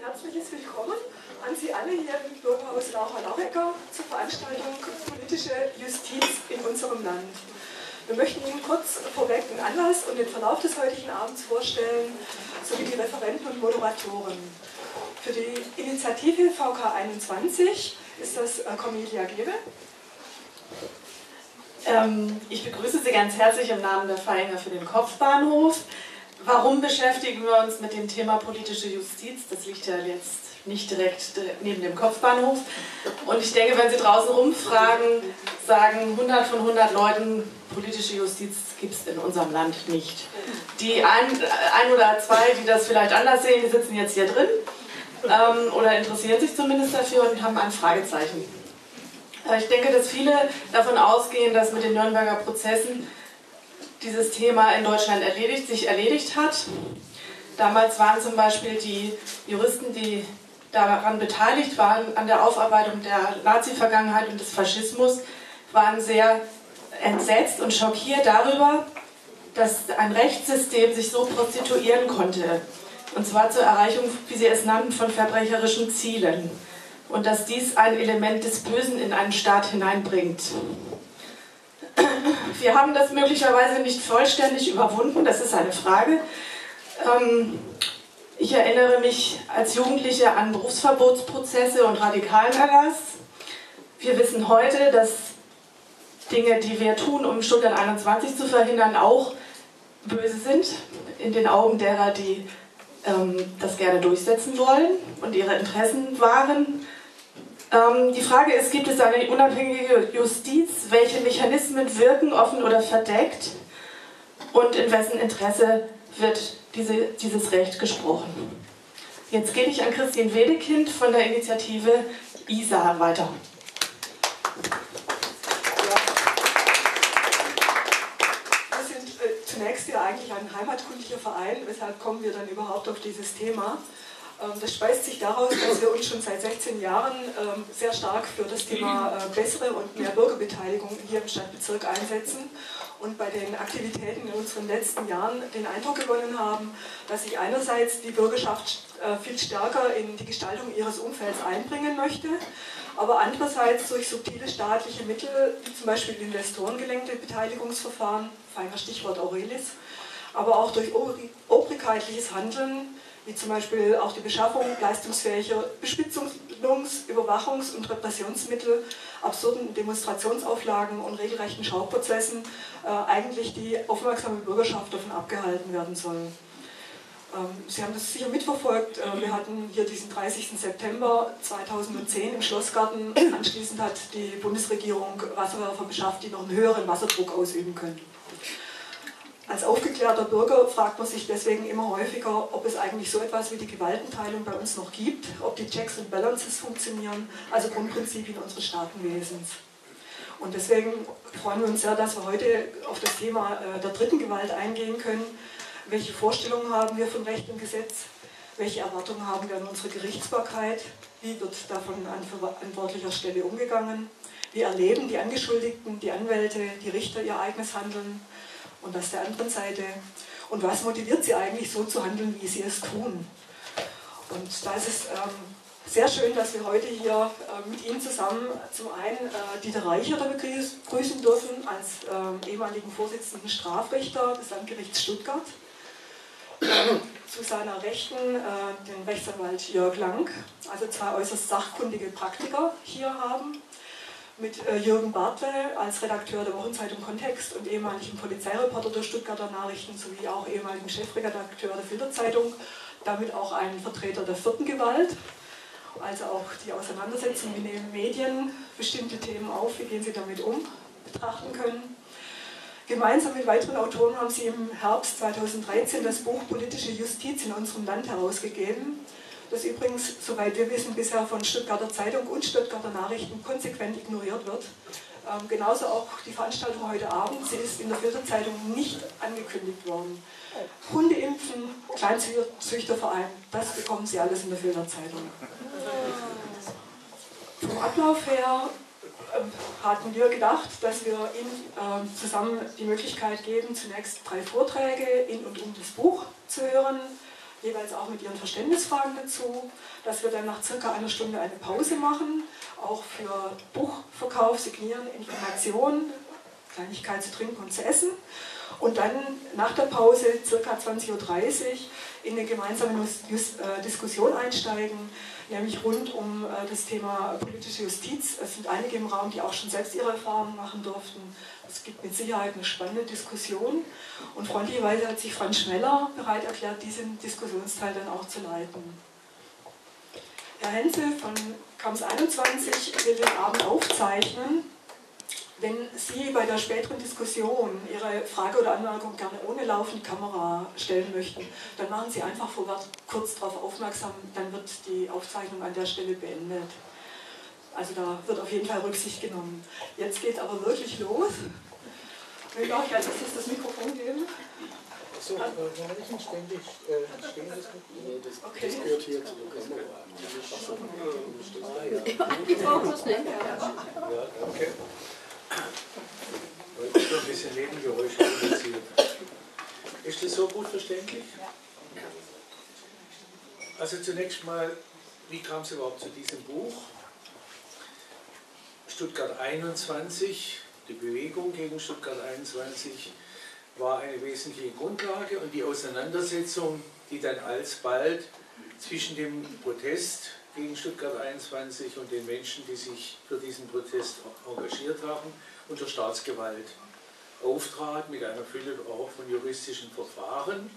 Ein herzliches Willkommen an Sie alle hier im Bürgerhaus Laucher-Laubecker zur Veranstaltung Politische Justiz in unserem Land. Wir möchten Ihnen kurz vorweg den Anlass und den Verlauf des heutigen Abends vorstellen, sowie die Referenten und Moderatoren. Für die Initiative VK21 ist das Cornelia Gebel. Ich begrüße Sie ganz herzlich im Namen der Vereine für den Kopfbahnhof. Warum beschäftigen wir uns mit dem Thema politische Justiz? Das liegt ja jetzt nicht direkt neben dem Kopfbahnhof. Und ich denke, wenn Sie draußen rumfragen, sagen 100 von 100 Leuten, politische Justiz gibt es in unserem Land nicht. Die ein oder zwei, die das vielleicht anders sehen, die sitzen jetzt hier drin oder interessieren sich zumindest dafür und haben ein Fragezeichen. Ich denke, dass viele davon ausgehen, dass mit den Nürnberger Prozessen dieses Thema in Deutschland sich erledigt hat. Damals waren zum Beispiel die Juristen, die daran beteiligt waren, an der Aufarbeitung der Nazi-Vergangenheit und des Faschismus, waren sehr entsetzt und schockiert darüber, dass ein Rechtssystem sich so prostituieren konnte. Und zwar zur Erreichung, wie sie es nannten, von verbrecherischen Zielen. Und dass dies ein Element des Bösen in einen Staat hineinbringt. Wir haben das möglicherweise nicht vollständig überwunden, das ist eine Frage. Ich erinnere mich als Jugendliche an Berufsverbotsprozesse und radikalen Erlass. Wir wissen heute, dass Dinge, die wir tun, um Stuttgart 21 zu verhindern, auch böse sind, in den Augen derer, die das gerne durchsetzen wollen und ihre Interessen wahren. Die Frage ist, gibt es eine unabhängige Justiz? Welche Mechanismen wirken, offen oder verdeckt? Und in wessen Interesse wird dieses Recht gesprochen? Jetzt gebe ich an Christine Wedekind von der Initiative ISA weiter. Zunächst ja eigentlich ein heimatkundiger Verein, weshalb kommen wir dann überhaupt auf dieses Thema? Das speist sich daraus, dass wir uns schon seit 16 Jahren sehr stark für das Thema bessere und mehr Bürgerbeteiligung hier im Stadtbezirk einsetzen und bei den Aktivitäten in unseren letzten Jahren den Eindruck gewonnen haben, dass sich einerseits die Bürgerschaft viel stärker in die Gestaltung ihres Umfelds einbringen möchte, aber andererseits durch subtile staatliche Mittel, wie zum Beispiel investorengelenkte Beteiligungsverfahren, feiner Stichwort Aurelis, aber auch durch obrigkeitliches Handeln, wie zum Beispiel auch die Beschaffung leistungsfähiger Bespitzungs-, Überwachungs- und Repressionsmittel, absurden Demonstrationsauflagen und regelrechten Schauprozessen, eigentlich die aufmerksame Bürgerschaft davon abgehalten werden soll. Sie haben das sicher mitverfolgt. Wir hatten hier diesen 30. September 2010 im Schlossgarten. Anschließend hat die Bundesregierung Wasserwerfer beschafft, die noch einen höheren Wasserdruck ausüben können. Als aufgeklärter Bürger fragt man sich deswegen immer häufiger, ob es eigentlich so etwas wie die Gewaltenteilung bei uns noch gibt, ob die Checks and Balances funktionieren, also Grundprinzipien unseres Staatenwesens. Und deswegen freuen wir uns sehr, dass wir heute auf das Thema der dritten Gewalt eingehen können. Welche Vorstellungen haben wir von Recht und Gesetz? Welche Erwartungen haben wir an unsere Gerichtsbarkeit? Wie wird davon an verantwortlicher Stelle umgegangen? Wie erleben die Angeschuldigten, die Anwälte, die Richter ihr eigenes Handeln? Und das der anderen Seite. Und was motiviert sie eigentlich so zu handeln, wie sie es tun? Und da ist es sehr schön, dass wir heute hier mit Ihnen zusammen zum einen Dieter Reicherter begrüßen dürfen, als ehemaligen Vorsitzenden Strafrichter des Landgerichts Stuttgart. Zu seiner Rechten den Rechtsanwalt Jörg Lang, also zwei äußerst sachkundige Praktiker hier haben. Mit Jürgen Bartle als Redakteur der Wochenzeitung Kontext und ehemaligen Polizeireporter der Stuttgarter Nachrichten sowie auch ehemaligen Chefredakteur der Filderzeitung, damit auch ein Vertreter der vierten Gewalt, also auch die Auseinandersetzung, wie nehmen Medien bestimmte Themen auf, wie gehen sie damit um, betrachten können. Gemeinsam mit weiteren Autoren haben sie im Herbst 2013 das Buch Politische Justiz in unserem Land herausgegeben, das übrigens, soweit wir wissen, bisher von Stuttgarter Zeitung und Stuttgarter Nachrichten konsequent ignoriert wird. Genauso auch die Veranstaltung heute Abend, sie ist in der Filterzeitung nicht angekündigt worden. Hundeimpfen, Kleinzüchterverein, das bekommen Sie alles in der Filterzeitung. Vom Ablauf her hatten wir gedacht, dass wir Ihnen zusammen die Möglichkeit geben, zunächst drei Vorträge in und um das Buch zu hören. jeweils auch mit ihren Verständnisfragen dazu, dass wir dann nach circa einer Stunde eine Pause machen, auch für Buchverkauf, Signieren, Informationen, Kleinigkeit zu trinken und zu essen. Und dann nach der Pause, circa 20.30 Uhr, in eine gemeinsame Diskussion einsteigen, nämlich rund um das Thema politische Justiz. Es sind einige im Raum, die auch schon selbst ihre Erfahrungen machen durften. Es gibt mit Sicherheit eine spannende Diskussion. Und freundlicherweise hat sich Franz Schneller bereit erklärt, diesen Diskussionsteil dann auch zu leiten. Herr Henze von KAMS21 will den Abend aufzeichnen. Wenn Sie bei der späteren Diskussion Ihre Frage oder Anmerkung gerne ohne laufende Kamera stellen möchten, dann machen Sie einfach vorwärts kurz darauf aufmerksam, dann wird die Aufzeichnung an der Stelle beendet. Also da wird auf jeden Fall Rücksicht genommen. Jetzt geht es aber wirklich los. Ich will auch ganz kurz das Mikrofon geben. So, wir haben nicht ein ständig stehendes Mikrofon. Okay. Das gehört hier zu der Kamera. Die brauchen wir schnell. Okay. Ich wollte nur ein bisschen Nebengeräusch produzieren. Ist das so gut verständlich? Also zunächst mal, wie kam es überhaupt zu diesem Buch? Stuttgart 21, die Bewegung gegen Stuttgart 21 war eine wesentliche Grundlage und die Auseinandersetzung, die dann alsbald zwischen dem Protest gegen Stuttgart 21 und den Menschen, die sich für diesen Protest engagiert haben, unter Staatsgewalt auftrat mit einer Fülle auch von juristischen Verfahren,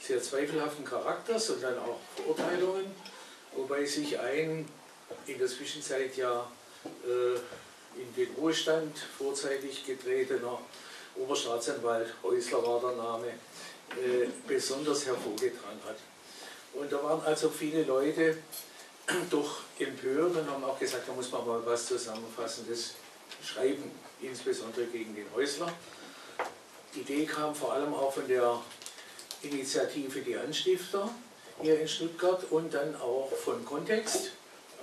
sehr zweifelhaften Charakters und dann auch Verurteilungen, wobei sich ein in der Zwischenzeit ja in den Ruhestand vorzeitig getretener Oberstaatsanwalt, Häusler war der Name, besonders hervorgetan hat. Und da waren also viele Leute doch empört und haben auch gesagt, da muss man mal was Zusammenfassendes schreiben, insbesondere gegen den Häusler. Die Idee kam vor allem auch von der Initiative Die Anstifter hier in Stuttgart und dann auch von Kontext,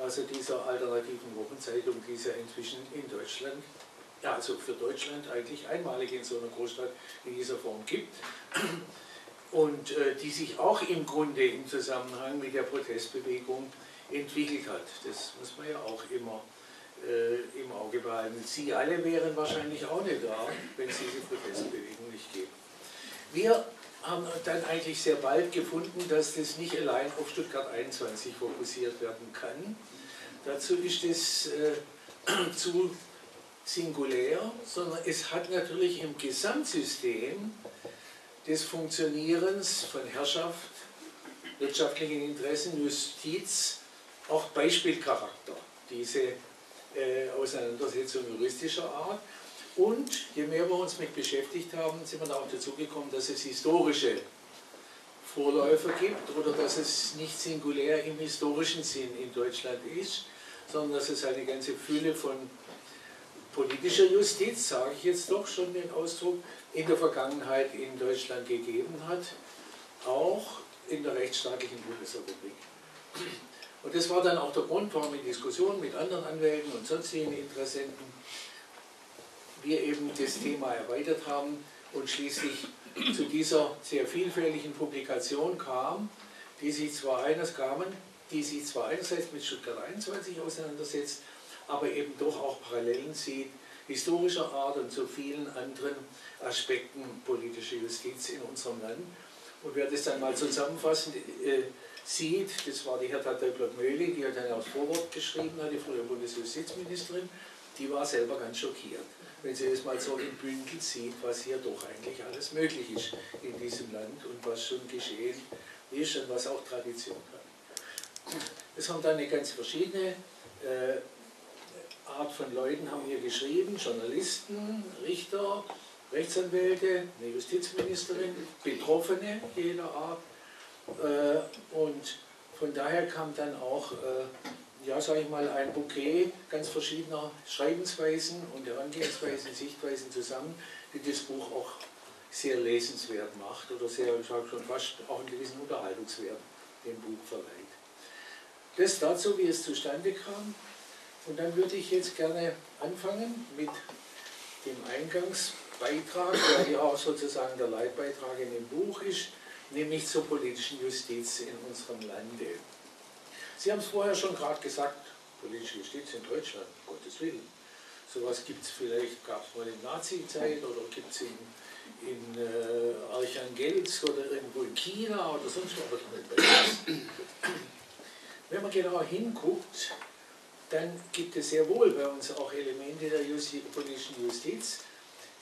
also dieser alternativen Wochenzeitung, die es ja inzwischen in Deutschland, ja, also für Deutschland eigentlich einmalig in so einer Großstadt in dieser Form gibt. Und die sich auch im Grunde im Zusammenhang mit der Protestbewegung entwickelt hat. Das muss man ja auch immer im Auge behalten. Sie alle wären wahrscheinlich auch nicht da, wenn es diese Protestbewegung nicht gäbe. Wir haben dann eigentlich sehr bald gefunden, dass das nicht allein auf Stuttgart 21 fokussiert werden kann. Dazu ist es zu singulär, sondern es hat natürlich im Gesamtsystem des Funktionierens von Herrschaft, wirtschaftlichen Interessen, Justiz, auch Beispielcharakter, diese Auseinandersetzung juristischer Art. Und je mehr wir uns mit beschäftigt haben, sind wir da auch dazu gekommen, dass es historische Vorläufer gibt oder dass es nicht singulär im historischen Sinn in Deutschland ist, sondern dass es eine ganze Fülle von politischer Justiz, sage ich jetzt doch schon den Ausdruck, in der Vergangenheit in Deutschland gegeben hat, auch in der rechtsstaatlichen Bundesrepublik. Und das war dann auch der Grund, warum in Diskussionen mit anderen Anwälten und sonstigen Interessenten wir eben das Thema erweitert haben und schließlich zu dieser sehr vielfältigen Publikation kam, die sich zwar einerseits mit Stuttgart 21 auseinandersetzt, aber eben doch auch Parallelen sieht, historischer Art und zu vielen anderen Aspekten politischer Justiz in unserem Land. Und wer das dann mal zusammenfassend sieht, das war die Hertha Döblert-Möhle, die hat dann auch das Vorwort geschrieben, die frühere Bundesjustizministerin, die war selber ganz schockiert, wenn sie das mal so im Bündel sieht, was hier doch eigentlich alles möglich ist in diesem Land und was schon geschehen ist und was auch Tradition hat. Es haben dann eine ganz verschiedene Art von Leuten haben hier geschrieben, Journalisten, Richter, Rechtsanwälte, eine Justizministerin, Betroffene jeder Art und von daher kam dann auch, ja sage ich mal, ein Bouquet ganz verschiedener Schreibensweisen und Herangehensweisen, Sichtweisen zusammen, die das Buch auch sehr lesenswert macht oder sehr, ich sage schon fast, auch einen gewissen Unterhaltungswert dem Buch verleiht. Das dazu, wie es zustande kam. Und dann würde ich jetzt gerne anfangen mit dem Eingangsbeitrag, der ja auch sozusagen der Leitbeitrag in dem Buch ist, nämlich zur politischen Justiz in unserem Lande. Sie haben es vorher schon gerade gesagt, politische Justiz in Deutschland, um Gottes Willen. Sowas gibt es vielleicht, gab es mal in Nazi-Zeiten oder gibt es in Archangelsk oder irgendwo in China oder sonst wo, aber doch nicht bei uns. Wenn man genau hinguckt, dann gibt es sehr wohl bei uns auch Elemente der politischen Justiz,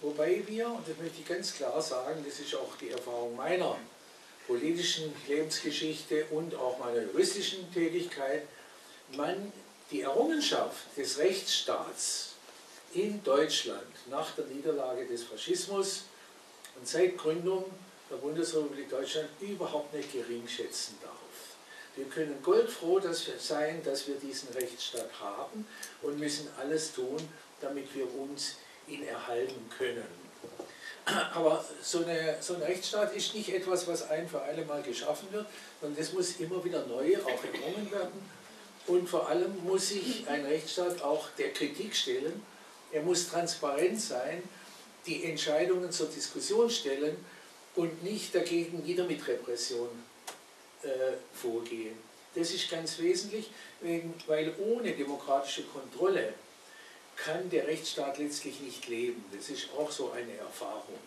wobei wir, und das möchte ich ganz klar sagen, das ist auch die Erfahrung meiner politischen Lebensgeschichte und auch meiner juristischen Tätigkeit, die Errungenschaft des Rechtsstaats in Deutschland nach der Niederlage des Faschismus und seit Gründung der Bundesrepublik Deutschland überhaupt nicht gering schätzen darf. Wir können goldfroh sein, dass wir diesen Rechtsstaat haben und müssen alles tun, damit wir uns ihn erhalten können. Aber so ein Rechtsstaat ist nicht etwas, was ein für alle Mal geschaffen wird, sondern das muss immer wieder neu auch errungen werden. Und vor allem muss sich ein Rechtsstaat auch der Kritik stellen. Er muss transparent sein, die Entscheidungen zur Diskussion stellen und nicht dagegen wieder mit Repression vorgehen. Das ist ganz wesentlich, weil ohne demokratische Kontrolle kann der Rechtsstaat letztlich nicht leben. Das ist auch so eine Erfahrung.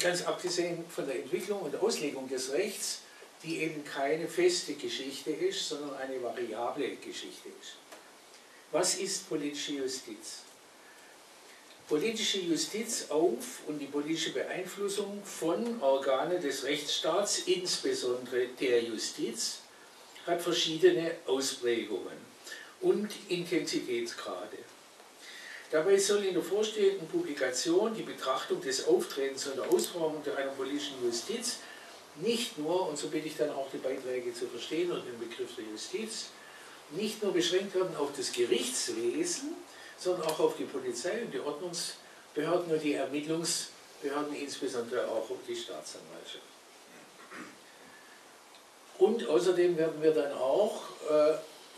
Ganz abgesehen von der Entwicklung und Auslegung des Rechts, die eben keine feste Geschichte ist, sondern eine variable Geschichte ist. Was ist politische Justiz? Politische Justiz auf und die politische Beeinflussung von Organen des Rechtsstaats, insbesondere der Justiz, hat verschiedene Ausprägungen und Intensitätsgrade. Dabei soll in der vorstehenden Publikation die Betrachtung des Auftretens und der Ausformung einer politischen Justiz nicht nur, und so bitte ich dann auch die Beiträge zu verstehen und den Begriff der Justiz, nicht nur beschränkt werden auf das Gerichtswesen, sondern auch auf die Polizei und die Ordnungsbehörden und die Ermittlungsbehörden, insbesondere auch auf die Staatsanwaltschaft. Und außerdem werden wir dann auch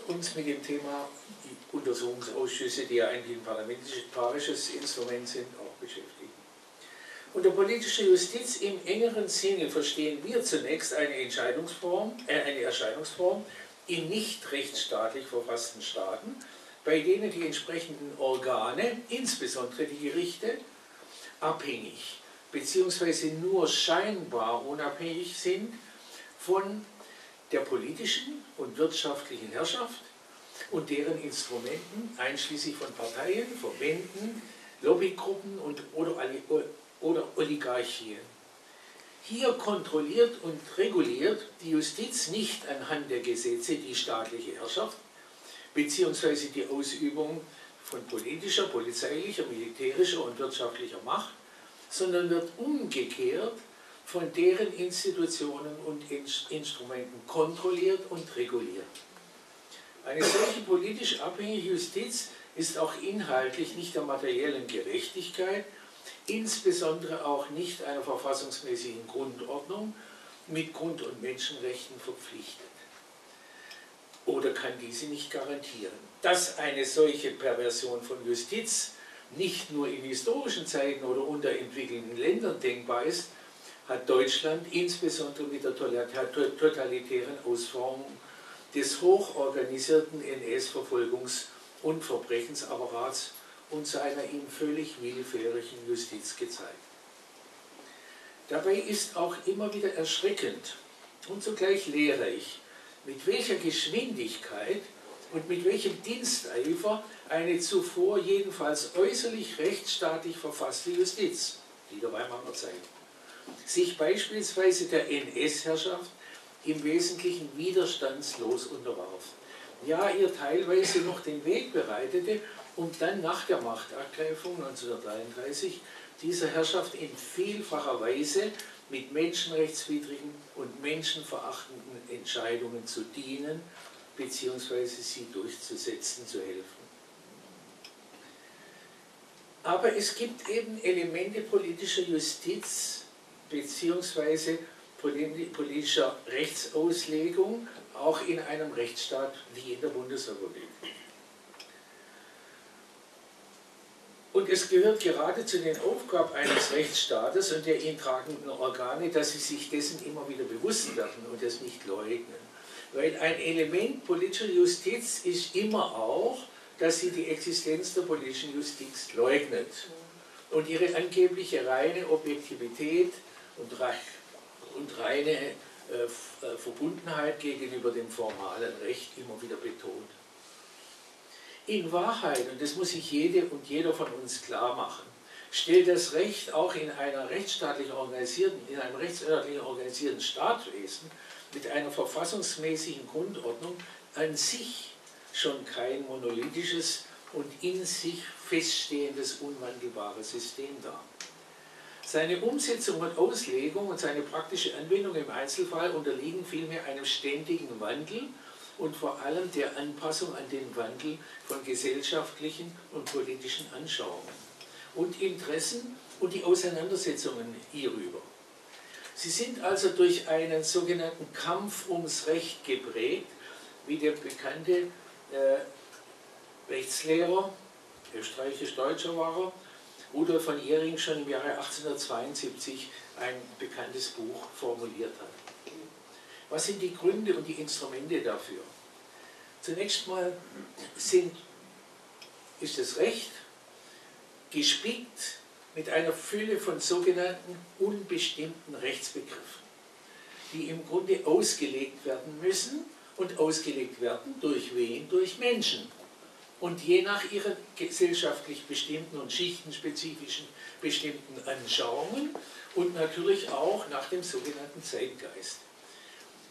uns mit dem Thema die Untersuchungsausschüsse, die ja eigentlich ein parlamentarisches Instrument sind, auch beschäftigen. Unter politischer Justiz im engeren Sinne verstehen wir zunächst eine Erscheinungsform in nicht rechtsstaatlich verfassten Staaten, bei denen die entsprechenden Organe, insbesondere die Gerichte, abhängig bzw. nur scheinbar unabhängig sind von der politischen und wirtschaftlichen Herrschaft und deren Instrumenten, einschließlich von Parteien, Verbänden, Lobbygruppen oder Oligarchien. Hier kontrolliert und reguliert die Justiz nicht anhand der Gesetze die staatliche Herrschaft bzw. die Ausübung von politischer, polizeilicher, militärischer und wirtschaftlicher Macht, sondern wird umgekehrt von deren Institutionen und Instrumenten kontrolliert und reguliert. Eine solche politisch abhängige Justiz ist auch inhaltlich nicht der materiellen Gerechtigkeit, insbesondere auch nicht einer verfassungsmäßigen Grundordnung mit Grund- und Menschenrechten verpflichtet. Oder kann diese nicht garantieren. Dass eine solche Perversion von Justiz nicht nur in historischen Zeiten oder unter entwickelten Ländern denkbar ist, hat Deutschland insbesondere mit der totalitären Ausformung des hochorganisierten NS-Verfolgungs- und Verbrechensapparats und seiner ihm völlig willfährigen Justiz gezeigt. Dabei ist auch immer wieder erschreckend und zugleich lehrreich, mit welcher Geschwindigkeit und mit welchem Diensteifer eine zuvor jedenfalls äußerlich rechtsstaatlich verfasste Justiz, die der Weimarer Zeit, sich beispielsweise der NS-Herrschaft im Wesentlichen widerstandslos unterwarf. Ja, ihr teilweise noch den Weg bereitete, um dann nach der Machtergreifung 1933 dieser Herrschaft in vielfacher Weise mit menschenrechtswidrigen und menschenverachtenden Entscheidungen zu dienen bzw. sie durchzusetzen, zu helfen. Aber es gibt eben Elemente politischer Justiz bzw. politischer Rechtsauslegung auch in einem Rechtsstaat wie in der Bundesrepublik. Und es gehört gerade zu den Aufgaben eines Rechtsstaates und der ihn tragenden Organe, dass sie sich dessen immer wieder bewusst werden und das nicht leugnen. Weil ein Element politischer Justiz ist immer auch, dass sie die Existenz der politischen Justiz leugnet und ihre angebliche reine Objektivität und reine Verbundenheit gegenüber dem formalen Recht immer wieder betont. In Wahrheit, und das muss sich jede und jeder von uns klar machen, stellt das Recht auch in, einem rechtsstaatlich organisierten Staatswesen mit einer verfassungsmäßigen Grundordnung an sich schon kein monolithisches und in sich feststehendes, unwandelbares System dar. Seine Umsetzung und Auslegung und seine praktische Anwendung im Einzelfall unterliegen vielmehr einem ständigen Wandel und vor allem der Anpassung an den Wandel von gesellschaftlichen und politischen Anschauungen und Interessen und die Auseinandersetzungen hierüber. Sie sind also durch einen sogenannten Kampf ums Recht geprägt, wie der bekannte Rechtslehrer, österreichisch-deutscher war er, Rudolf von Jhering schon im Jahre 1872 ein bekanntes Buch formuliert hat. Was sind die Gründe und die Instrumente dafür? Zunächst mal ist das Recht gespickt mit einer Fülle von sogenannten unbestimmten Rechtsbegriffen, die im Grunde ausgelegt werden müssen und ausgelegt werden durch wen? Durch Menschen. Und je nach ihren gesellschaftlich bestimmten und schichtenspezifischen bestimmten Anschauungen und natürlich auch nach dem sogenannten Zeitgeist.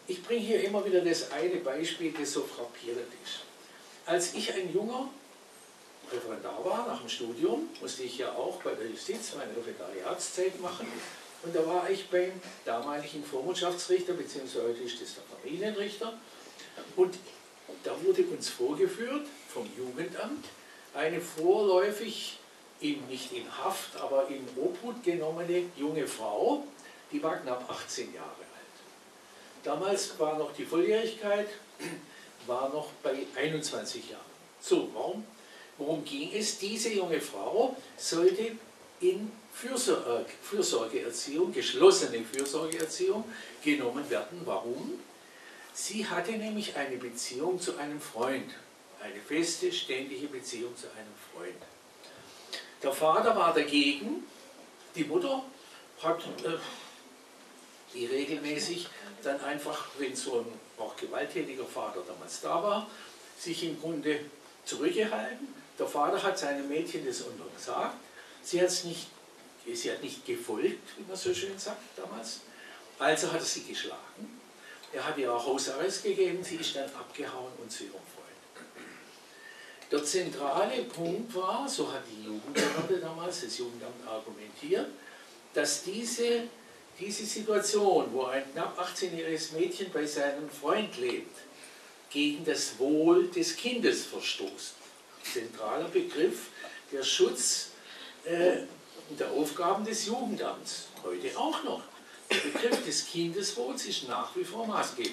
Ich bringe hier immer wieder das eine Beispiel, das so frappierend ist. Als ich ein junger Referendar war, nach dem Studium, musste ich ja auch bei der Justiz meine Referendariatszeit machen. Und da war ich beim damaligen Vormundschaftsrichter, beziehungsweise heute ist das der Familienrichter. Und da wurde uns vorgeführt vom Jugendamt eine vorläufig, eben nicht in Haft, aber in Obhut genommene junge Frau, die war knapp 18 Jahre alt. Damals war noch die Volljährigkeit, war noch bei 21 Jahren. So, worum ging es? Diese junge Frau sollte in Fürsorgeerziehung, geschlossene Fürsorgeerziehung genommen werden. Warum? Sie hatte nämlich eine Beziehung zu einem Freund, eine feste, ständige Beziehung zu einem Freund. Der Vater war dagegen, die Mutter hat die regelmäßig dann einfach, wenn so ein auch gewalttätiger Vater damals da war, sich im Grunde zurückgehalten. Der Vater hat seinem Mädchen das untersagt, sie hat nicht gefolgt, wie man so schön sagt damals, also hat er sie geschlagen. Er hat ihr auch Hausarrest gegeben, sie ist dann abgehauen und zu ihrem Freund. Der zentrale Punkt war, so hat die Jugendbehörde damals, das Jugendamt argumentiert, dass diese Situation, wo ein knapp 18-jähriges Mädchen bei seinem Freund lebt, gegen das Wohl des Kindes verstoßt. Zentraler Begriff, der Schutz der Aufgaben des Jugendamts, heute auch noch. Der Begriff des Kindeswohls ist nach wie vor maßgeblich.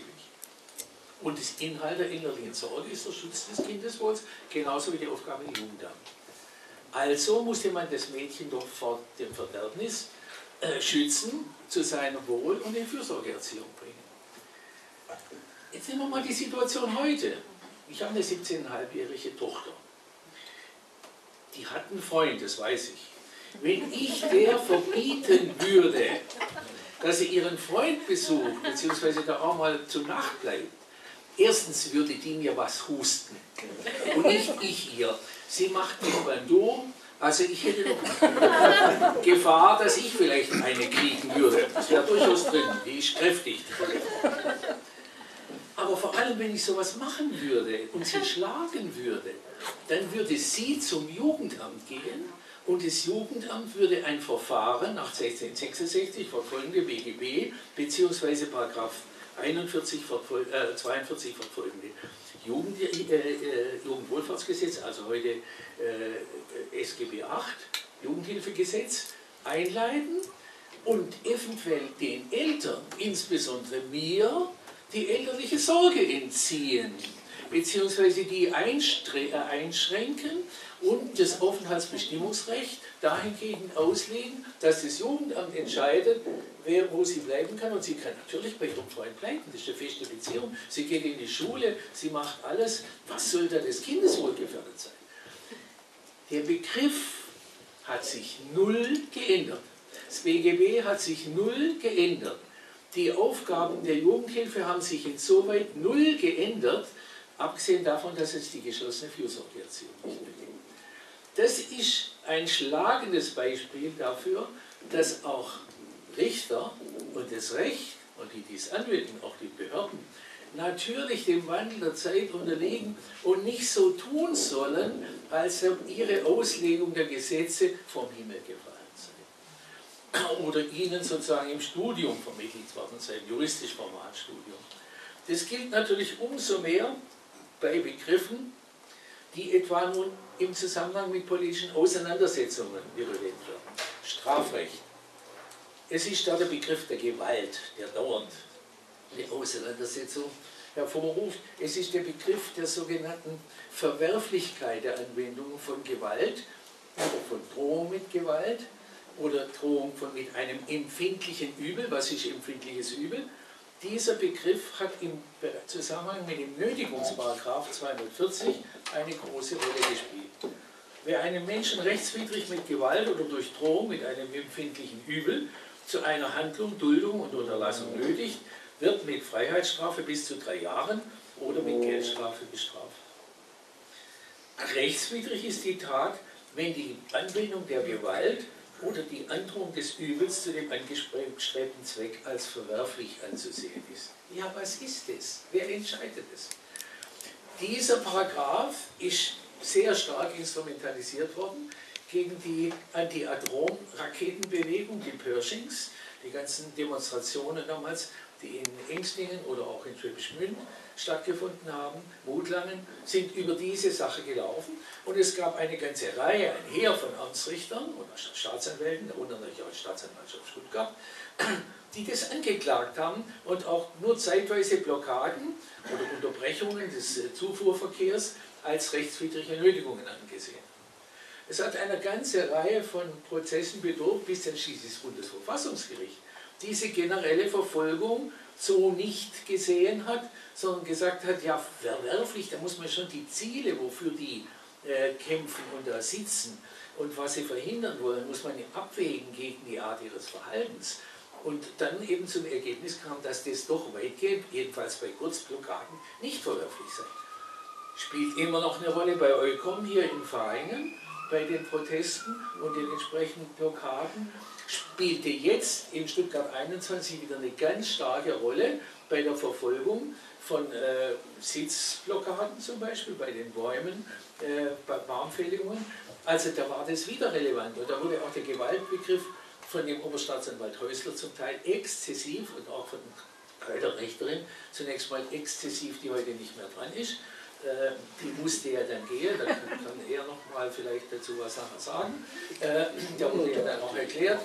Und das Inhalt der innerlichen Sorge ist der Schutz des Kindeswohls, genauso wie die Aufgabe im Jugendamt. Also musste man das Mädchen doch vor dem Verderbnis schützen, zu seinem Wohl und in Fürsorgeerziehung bringen. Jetzt nehmen wir mal die Situation heute. Ich habe eine 17,5-jährige Tochter. Die hat einen Freund, das weiß ich. Wenn ich der verbieten würde, dass sie ihren Freund besucht, beziehungsweise da auch mal zur Nacht bleibt. Erstens würde die mir was husten und nicht ich ihr. Sie macht die Kommando, also ich hätte noch Gefahr, dass ich vielleicht eine kriegen würde. Das wäre durchaus drin, die ist kräftig. Aber vor allem, wenn ich sowas machen würde und sie schlagen würde, dann würde sie zum Jugendamt gehen. Und das Jugendamt würde ein Verfahren nach 1666 fortfolgende BGB bzw. Paragraph 41 42 fortfolgende Jugendwohlfahrtsgesetz, also heute SGB 8, Jugendhilfegesetz, einleiten und eventuell den Eltern, insbesondere mir, die elterliche Sorge entziehen. beziehungsweise die einschränken und das Aufenthaltsbestimmungsrecht dahingegen auslegen, dass das Jugendamt entscheidet, wer wo sie bleiben kann. Und sie kann natürlich bei ihrem Freund bleiben, das ist eine feste Beziehung. Sie geht in die Schule, sie macht alles. Was soll da das Kindeswohl gefährdet sein? Der Begriff hat sich null geändert. Das BGB hat sich null geändert. Die Aufgaben der Jugendhilfe haben sich insoweit null geändert, abgesehen davon, dass es die geschlossene Fürsorgeerziehung nicht mehr gibt. Das ist ein schlagendes Beispiel dafür, dass auch Richter und das Recht und die, die es anwenden, auch die Behörden, natürlich dem Wandel der Zeit unterlegen und nicht so tun sollen, als ob ihre Auslegung der Gesetze vom Himmel gefallen sei. Oder ihnen sozusagen im Studium vermittelt worden sei, im juristisch formalen Studium. Das gilt natürlich umso mehr bei Begriffen, die etwa nun im Zusammenhang mit politischen Auseinandersetzungen virulent werden. Strafrecht. Es ist da der Begriff der Gewalt, der dauernd eine Auseinandersetzung hervorruft. Es ist der Begriff der sogenannten Verwerflichkeit der Anwendung von Gewalt oder von Drohung mit Gewalt oder Drohung mit einem empfindlichen Übel. Was ist empfindliches Übel? Dieser Begriff hat im Zusammenhang mit dem Nötigungsparagraf 240 eine große Rolle gespielt. Wer einen Menschen rechtswidrig mit Gewalt oder durch Drohung mit einem empfindlichen Übel zu einer Handlung, Duldung und Unterlassung nötigt, wird mit Freiheitsstrafe bis zu 3 Jahren oder mit Geldstrafe bestraft. Rechtswidrig ist die Tat, wenn die Anwendung der Gewalt oder die Androhung des Übels zu dem angestrebten Zweck als verwerflich anzusehen ist. Ja, was ist das? Wer entscheidet es? Dieser Paragraph ist sehr stark instrumentalisiert worden gegen die Anti-Atom-Raketenbewegung, die Pershings, die ganzen Demonstrationen damals, die in Engstingen oder auch in Schwäbisch Gmünd stattgefunden haben, Mutlangen, sind über diese Sache gelaufen. Und es gab eine ganze Reihe, ein Heer von Amtsrichtern und Staatsanwälten, darunter natürlich auch die Staatsanwaltschaft Stuttgart, die das angeklagt haben und auch nur zeitweise Blockaden oder Unterbrechungen des Zufuhrverkehrs als rechtswidrige Nötigungen angesehen. Es hat eine ganze Reihe von Prozessen bedurft, bis dann schließlich das Bundesverfassungsgericht diese generelle Verfolgung so nicht gesehen hat, sondern gesagt hat, ja, verwerflich, da muss man schon die Ziele, wofür die kämpfen und da sitzen und was sie verhindern wollen, muss man abwägen gegen die Art ihres Verhaltens. Und dann eben zum Ergebnis kam, dass das doch weitgehend, jedenfalls bei Kurzblockaden, nicht verwerflich sei. Spielt immer noch eine Rolle bei Eucom hier in Varingen, bei den Protesten und den entsprechenden Blockaden, spielte jetzt in Stuttgart 21 wieder eine ganz starke Rolle bei der Verfolgung von Sitzblockaden zum Beispiel, bei den Bäumen, bei Baumfälligungen. Also da war das wieder relevant und da wurde auch der Gewaltbegriff von dem Oberstaatsanwalt Häusler zum Teil exzessiv und auch von der Richterin zunächst mal exzessiv, die heute nicht mehr dran ist. Die musste ja dann gehen, da kann er nochmal vielleicht dazu was sagen. Da wurde ja dann auch erklärt,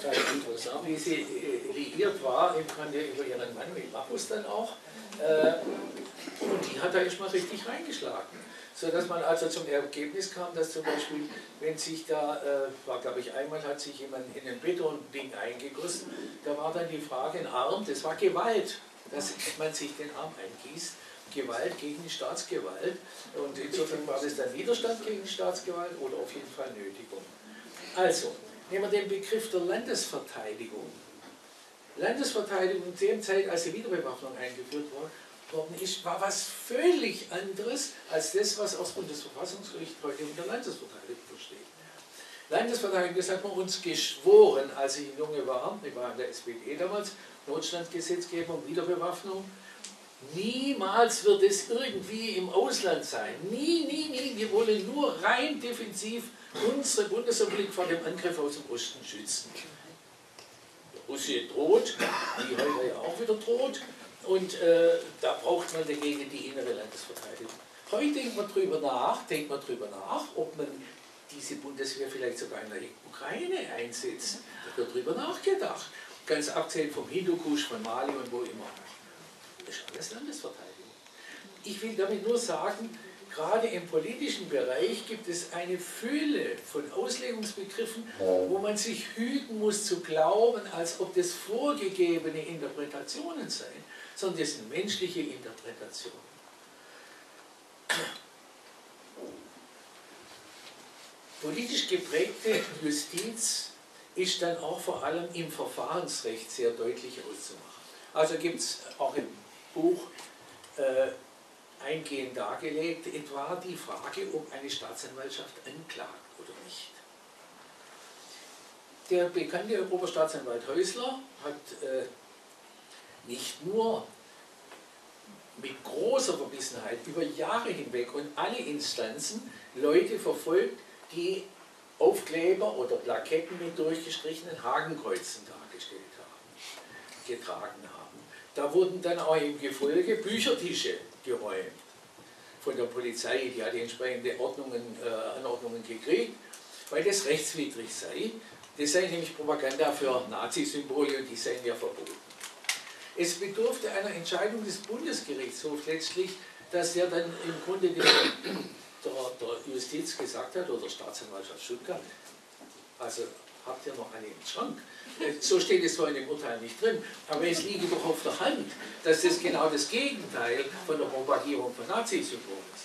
wie sie liiert war, im Grunde über ihren Mann mit Mappus dann auch. Und die hat da erstmal richtig reingeschlagen. Sodass man also zum Ergebnis kam, dass zum Beispiel, wenn sich da, war glaube ich einmal, hat sich jemand in ein Betonding eingegossen, da war dann die Frage, ein Arm, das war Gewalt, dass man sich den Arm eingießt. Gewalt gegen die Staatsgewalt und insofern war das dann Widerstand gegen die Staatsgewalt oder auf jeden Fall Nötigung. Also, nehmen wir den Begriff der Landesverteidigung. Landesverteidigung zu der Zeit, als die Wiederbewaffnung eingeführt worden ist, war was völlig anderes als das, was aus Bundesverfassungsgericht heute unter Landesverteidigung versteht. Landesverteidigung, das hat man uns geschworen, als ich junge war, ich war in der SPD damals, Notstandsgesetzgebung, Wiederbewaffnung. Niemals wird es irgendwie im Ausland sein. Nie, nie, nie. Wir wollen nur rein defensiv unsere Bundesrepublik vor dem Angriff aus dem Osten schützen. Die Russland droht, die heute ja auch wieder droht. Und da braucht man dagegen die innere Landesverteidigung. Heute denkt man drüber nach, ob man diese Bundeswehr vielleicht sogar in der Ukraine einsetzt. Da wird drüber nachgedacht. Ganz abgesehen vom Hindukusch, von Mali und wo immer. Das ist alles Landesverteidigung. Ich will damit nur sagen, gerade im politischen Bereich gibt es eine Fülle von Auslegungsbegriffen, wo man sich hüten muss zu glauben, als ob das vorgegebene Interpretationen seien, sondern das sind menschliche Interpretationen. Politisch geprägte Justiz ist dann auch vor allem im Verfahrensrecht sehr deutlich auszumachen. Also gibt es auch im Buch eingehend dargelegt, etwa die Frage, ob eine Staatsanwaltschaft anklagt oder nicht. Der bekannte Oberstaatsanwalt Häusler hat nicht nur mit großer Verbissenheit über Jahre hinweg und alle Instanzen Leute verfolgt, die Aufkleber oder Plaketten mit durchgestrichenen Hakenkreuzen dargestellt haben, getragen haben. Da wurden dann auch im Gefolge Büchertische geräumt von der Polizei, die hat die entsprechende Anordnungen gekriegt, weil das rechtswidrig sei. Das sei nämlich Propaganda für Nazi-Symbole und die seien ja verboten. Es bedurfte einer Entscheidung des Bundesgerichtshofs letztlich, dass der dann im Grunde der Justiz gesagt hat, oder der Staatsanwaltschaft Stuttgart, also habt ihr noch einen im Schrank? So steht es zwar in dem Urteil nicht drin, aber es liege doch auf der Hand, dass das genau das Gegenteil von der Propagierung von Nazi-Symbolen ist.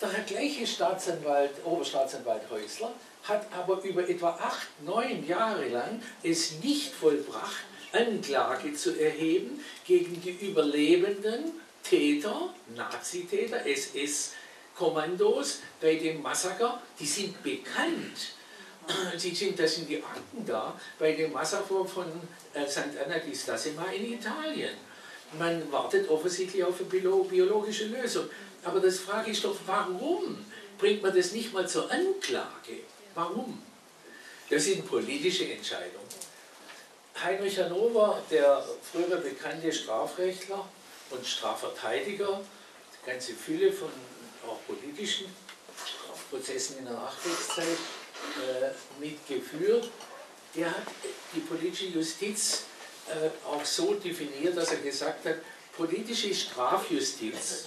Der gleiche Staatsanwalt, Oberstaatsanwalt Häusler hat aber über etwa 8, 9 Jahre lang es nicht vollbracht, Anklage zu erheben gegen die überlebenden Täter, Nazitäter, SS-Kommandos bei dem Massaker, die sind bekannt. Das sind die Akten da, bei dem Massaker von Sant'Anna di Stasima in Italien. Man wartet offensichtlich auf eine biologische Lösung. Aber das frage ich doch, warum bringt man das nicht mal zur Anklage? Warum? Das sind politische Entscheidungen. Heinrich Hannover, der frühere bekannte Strafrechtler und Strafverteidiger, die ganze Fülle von auch politischen Prozessen in der Nachkriegszeit mitgeführt, der hat die politische Justiz auch so definiert, dass er gesagt hat, politische Strafjustiz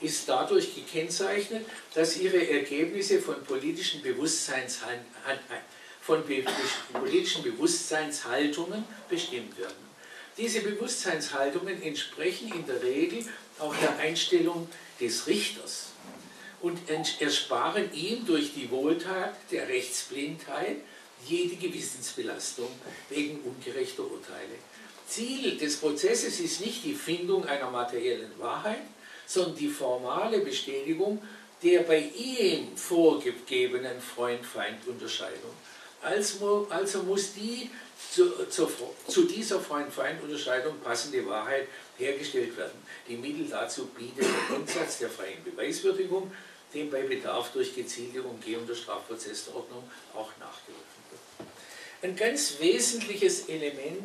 ist dadurch gekennzeichnet, dass ihre Ergebnisse von politischen Bewusstseinshaltungen bestimmt werden. Diese Bewusstseinshaltungen entsprechen in der Regel auch der Einstellung des Richters und ersparen ihm durch die Wohltat der Rechtsblindheit jede Gewissensbelastung wegen ungerechter Urteile. Ziel des Prozesses ist nicht die Findung einer materiellen Wahrheit, sondern die formale Bestätigung der bei ihm vorgegebenen Freund-Feind-Unterscheidung. Also muss die zu dieser Freund-Feind-Unterscheidung passende Wahrheit hergestellt werden. Die Mittel dazu bietet der Grundsatz der freien Beweiswürdigung, dem bei Bedarf durch gezielte Umgehung der Strafprozessordnung auch nachgerufen wird. Ein ganz wesentliches Element,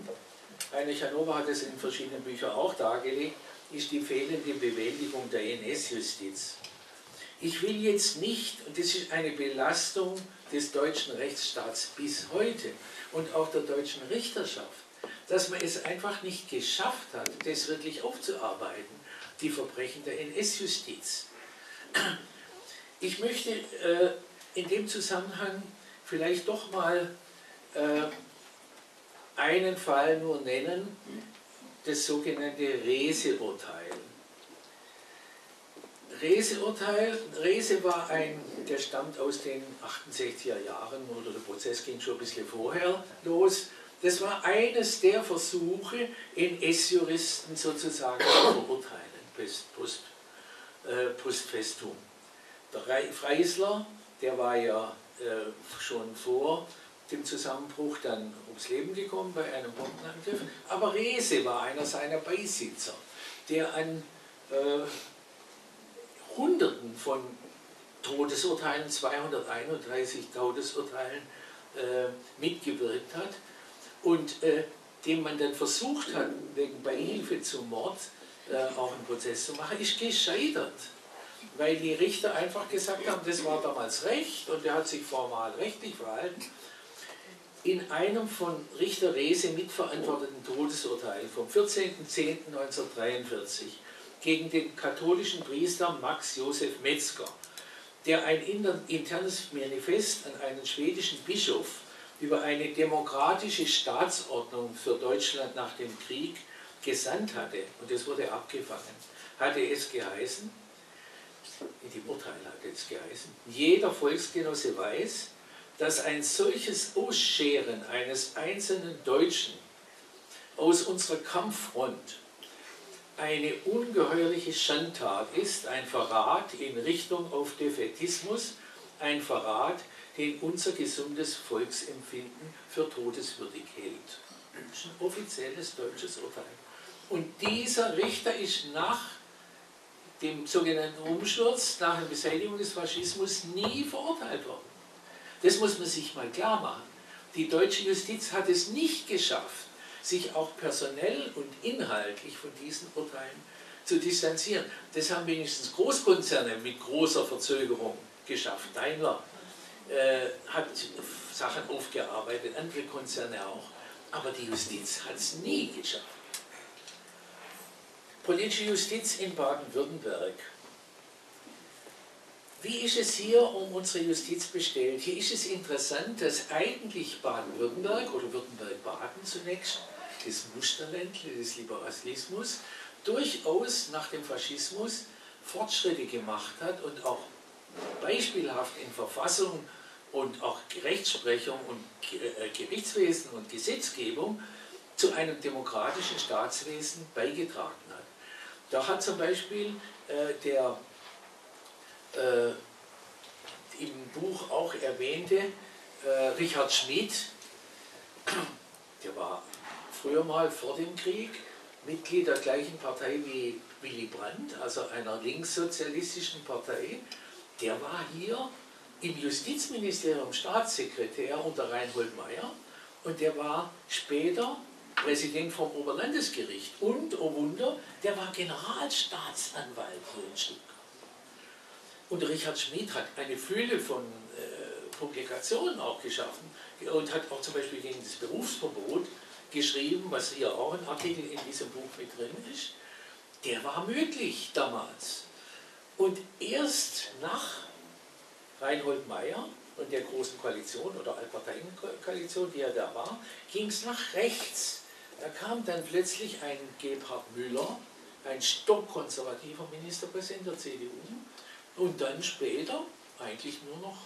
Heinrich Hannover hat es in verschiedenen Büchern auch dargelegt, ist die fehlende Bewältigung der NS-Justiz. Ich will jetzt nicht, und das ist eine Belastung des deutschen Rechtsstaats bis heute und auch der deutschen Richterschaft, dass man es einfach nicht geschafft hat, das wirklich aufzuarbeiten, die Verbrechen der NS-Justiz. Ich möchte in dem Zusammenhang vielleicht doch mal einen Fall nur nennen, das sogenannte Rehse-Urteil. Rehse war der stammt aus den 68er Jahren, oder der Prozess ging schon ein bisschen vorher los. Das war eines der Versuche, NS-Juristen sozusagen zu verurteilen, Postfestum. Der Freisler, der war ja schon vor dem Zusammenbruch dann ums Leben gekommen bei einem Bombenangriff, aber Rehse war einer seiner Beisitzer, der an Hunderten von Todesurteilen, 231 Todesurteilen mitgewirkt hat und dem man dann versucht hat, wegen Beihilfe zum Mord auch einen Prozess zu machen, ist gescheitert, weil die Richter einfach gesagt haben, das war damals Recht und der hat sich formal rechtlich verhalten. in einem von Richter Rehse mitverantworteten Todesurteil vom 14.10.1943 gegen den katholischen Priester Max Josef Metzger, der ein internes Manifest an einen schwedischen Bischof über eine demokratische Staatsordnung für Deutschland nach dem Krieg gesandt hatte, und das wurde abgefangen, hatte es geheißen, in dem Urteil hatte es geheißen, jeder Volksgenosse weiß, dass ein solches Ausscheren eines einzelnen Deutschen aus unserer Kampffront eine ungeheuerliche Schandtat ist, ein Verrat in Richtung auf Defätismus, ein Verrat, den unser gesundes Volksempfinden für todeswürdig hält. Das ist ein offizielles deutsches Urteil. Und dieser Richter ist nach dem sogenannten Umsturz, nach der Beseitigung des Faschismus nie verurteilt worden. Das muss man sich mal klar machen. Die deutsche Justiz hat es nicht geschafft, sich auch personell und inhaltlich von diesen Urteilen zu distanzieren. Das haben wenigstens Großkonzerne mit großer Verzögerung geschafft. Daimler hat Sachen aufgearbeitet, andere Konzerne auch. Aber die Justiz hat es nie geschafft. Politische Justiz in Baden-Württemberg. Wie ist es hier um unsere Justiz bestellt? Hier ist es interessant, dass eigentlich Baden-Württemberg oder Württemberg-Baden zunächst, das Musterländle des Liberalismus, durchaus nach dem Faschismus Fortschritte gemacht hat und auch beispielhaft in Verfassung und auch Rechtsprechung und Gerichtswesen und Gesetzgebung zu einem demokratischen Staatswesen beigetragen hat. Da hat zum Beispiel der im Buch auch erwähnte Richard Schmidt, der war früher mal vor dem Krieg Mitglied der gleichen Partei wie Willy Brandt, also einer linkssozialistischen Partei, der war hier im Justizministerium Staatssekretär unter Reinhold Meyer und der war später Präsident vom Oberlandesgericht und, oh Wunder, der war Generalstaatsanwalt hier in Stuttgart. Und Richard Schmidt hat eine Fülle von Publikationen auch geschaffen und hat auch zum Beispiel gegen das Berufsverbot geschrieben, was hier auch ein Artikel in diesem Buch mit drin ist. Der war möglich damals. Und erst nach Reinhold Meyer und der Großen Koalition oder Allparteienkoalition, die ja da war, ging es nach rechts. Da kam dann plötzlich ein Gebhard Müller, ein stockkonservativer Ministerpräsident der CDU, und dann später eigentlich nur noch,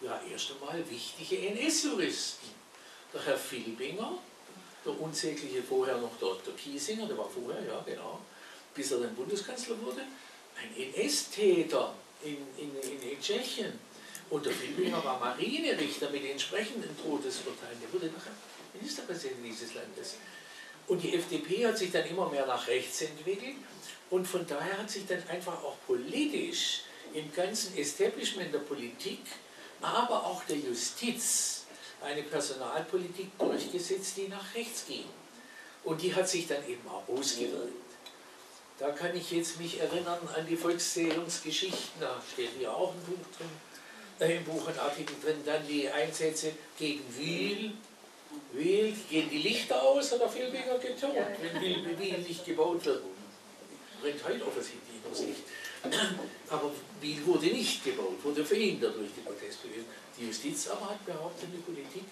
ja, erst einmal wichtige NS-Juristen. Der Herr Filbinger, der unsägliche vorher noch Dr. Kiesinger, der war vorher, ja genau, bis er dann Bundeskanzler wurde, ein NS-Täter in Tschechien. Und der Filbinger war Marinerichter mit entsprechenden Todesurteilen. Der wurde nachher Ministerpräsident dieses Landes. Und die FDP hat sich dann immer mehr nach rechts entwickelt. Und von daher hat sich dann einfach auch politisch im ganzen Establishment der Politik, aber auch der Justiz, eine Personalpolitik durchgesetzt, die nach rechts ging. Und die hat sich dann eben auch ausgewirkt. Da kann ich jetzt mich erinnern an die Volkszählungsgeschichten, da steht hier auch ein Buch drin, im Buch ein Artikel drin, dann die Einsätze gegen Wiel. Wiel, gehen die Lichter aus, hat er viel weniger getont, wenn Wiel nicht gebaut wird. Bringt heute offensichtlich das Licht. Aber Wiel wurde nicht gebaut, wurde verhindert durch die Protestbewegung. Die Justiz aber hat behauptet, die Politik,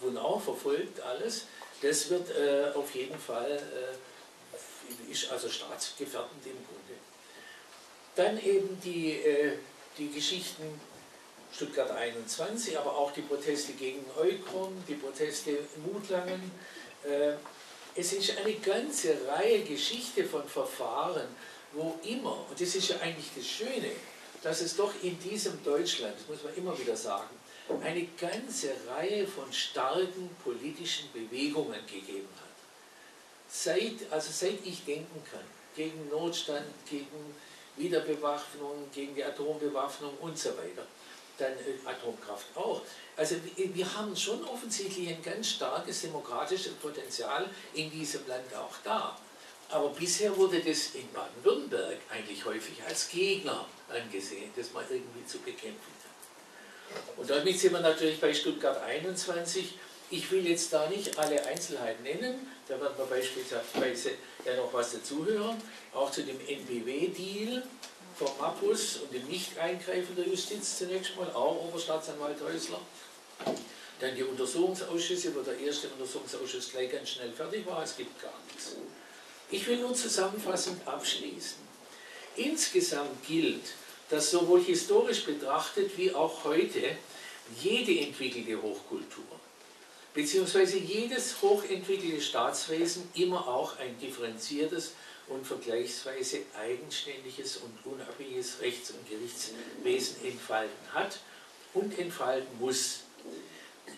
wurden auch verfolgt, alles. Das wird auf jeden Fall, ist also staatsgefährdend im Grunde. Dann eben die Geschichten Stuttgart 21, aber auch die Proteste gegen Eucom, die Proteste in Mutlangen. Es ist eine ganze Reihe Geschichte von Verfahren, wo immer, und das ist ja eigentlich das Schöne, dass es doch in diesem Deutschland, das muss man immer wieder sagen, eine ganze Reihe von starken politischen Bewegungen gegeben hat. Seit ich denken kann, gegen Notstand, gegen Wiederbewaffnung, gegen die Atombewaffnung und so weiter. Dann Atomkraft auch. Also wir haben schon offensichtlich ein ganz starkes demokratisches Potenzial in diesem Land auch da. Aber bisher wurde das in Baden-Württemberg eigentlich häufig als Gegner angesehen, das man irgendwie zu bekämpfen hat. Und damit sind wir natürlich bei Stuttgart 21. Ich will jetzt da nicht alle Einzelheiten nennen, da werden wir beispielsweise ja noch was dazuhören, auch zu dem NPW-Deal vom Mappus und dem Nicht-Eingreifen der Justiz zunächst mal, auch Oberstaatsanwalt Häusler. Dann die Untersuchungsausschüsse, wo der erste Untersuchungsausschuss gleich ganz schnell fertig war, es gibt gar nichts. Ich will nun zusammenfassend abschließen. Insgesamt gilt, dass sowohl historisch betrachtet wie auch heute jede entwickelte Hochkultur beziehungsweise jedes hochentwickelte Staatswesen immer auch ein differenziertes und vergleichsweise eigenständiges und unabhängiges Rechts- und Gerichtswesen entfalten hat und entfalten muss,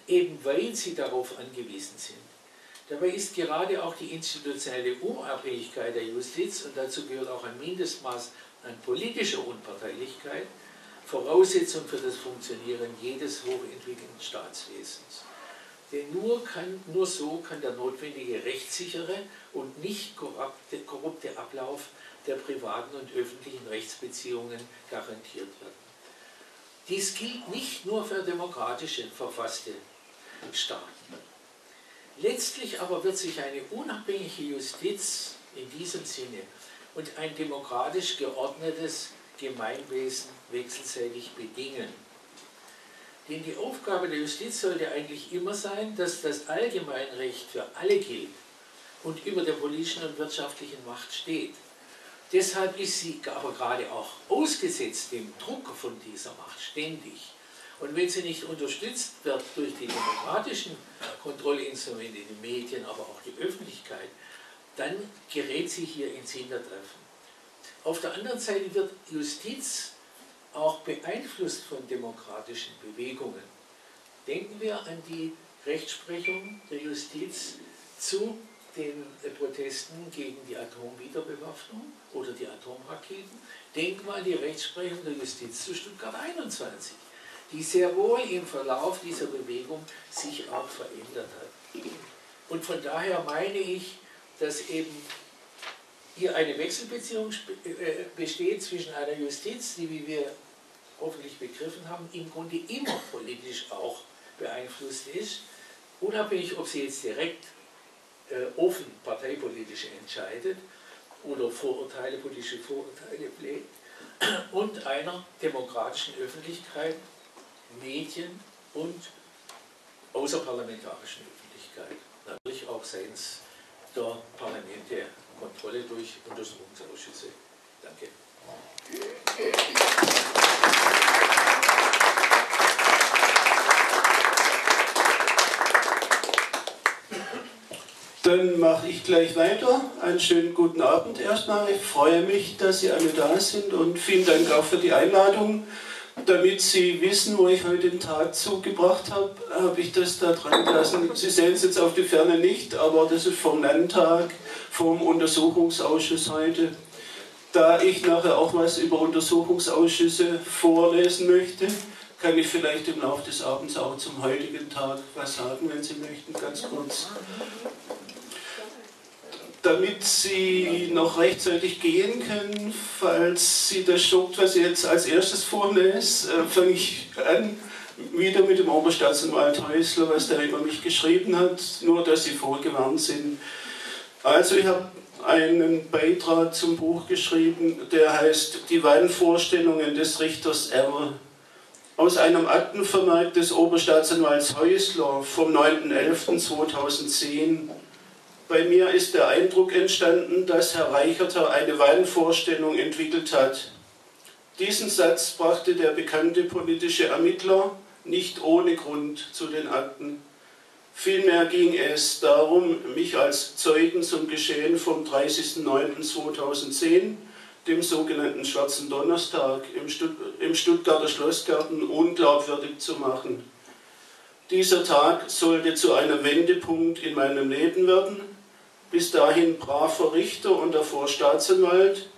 eben weil sie darauf angewiesen sind. Dabei ist gerade auch die institutionelle Unabhängigkeit der Justiz, und dazu gehört auch ein Mindestmaß an politischer Unparteilichkeit, Voraussetzung für das Funktionieren jedes hochentwickelten Staatswesens. Denn nur so kann der notwendige rechtssichere und nicht korrupte Ablauf der privaten und öffentlichen Rechtsbeziehungen garantiert werden. Dies gilt nicht nur für demokratische verfasste Staaten. Letztlich aber wird sich eine unabhängige Justiz in diesem Sinne und ein demokratisch geordnetes Gemeinwesen wechselseitig bedingen. Denn die Aufgabe der Justiz sollte eigentlich immer sein, dass das Allgemeinrecht für alle gilt und über der politischen und wirtschaftlichen Macht steht. Deshalb ist sie aber gerade auch ausgesetzt dem Druck von dieser Macht ständig. Und wenn sie nicht unterstützt wird durch die demokratischen Kontrollinstrumente, die Medien, aber auch die Öffentlichkeit, dann gerät sie hier ins Hintertreffen. Auf der anderen Seite wird Justiz auch beeinflusst von demokratischen Bewegungen. Denken wir an die Rechtsprechung der Justiz zu den Protesten gegen die Atomwiederbewaffnung oder die Atomraketen. Denken wir an die Rechtsprechung der Justiz zu Stuttgart 21, die sehr wohl im Verlauf dieser Bewegung sich auch verändert hat. Und von daher meine ich, dass eben hier eine Wechselbeziehung besteht zwischen einer Justiz, die, wie wir hoffentlich begriffen haben, im Grunde immer politisch auch beeinflusst ist, unabhängig, ob sie jetzt direkt offen parteipolitisch entscheidet oder politische Vorurteile pflegt, und einer demokratischen Öffentlichkeit, Medien und außerparlamentarischen Öffentlichkeit, natürlich auch seitens der Parlamente, Kontrolle durch Untersuchungsausschüsse. Danke. Dann mache ich gleich weiter. Einen schönen guten Abend erstmal. Ich freue mich, dass Sie alle da sind und vielen Dank auch für die Einladung. Damit Sie wissen, wo ich heute den Tag zugebracht habe, habe ich das da dran gelassen. Sie sehen es jetzt auf die Ferne nicht, aber das ist vom Landtag, vom Untersuchungsausschuss heute. Da ich nachher auch was über Untersuchungsausschüsse vorlesen möchte, kann ich vielleicht im Laufe des Abends auch zum heutigen Tag was sagen, wenn Sie möchten, ganz kurz. Damit Sie noch rechtzeitig gehen können, falls Sie das schockt, was ich jetzt als erstes vorlese, fange ich an, wieder mit dem Oberstaatsanwalt Häusler, was der über mich geschrieben hat, nur dass Sie vorgewarnt sind. Also ich habe einen Beitrag zum Buch geschrieben, der heißt Die Wahnvorstellungen des Richters R. Aus einem Aktenvermerk des Oberstaatsanwalts Häusler vom 9.11.2010. Bei mir ist der Eindruck entstanden, dass Herr Reicherter eine Wahnvorstellung entwickelt hat. Diesen Satz brachte der bekannte politische Ermittler nicht ohne Grund zu den Akten. Vielmehr ging es darum, mich als Zeugen zum Geschehen vom 30.09.2010, dem sogenannten Schwarzen Donnerstag, im Stuttgarter Schlossgarten unglaubwürdig zu machen. Dieser Tag sollte zu einem Wendepunkt in meinem Leben werden. Bis dahin braver Richter und davor Staatsanwalt,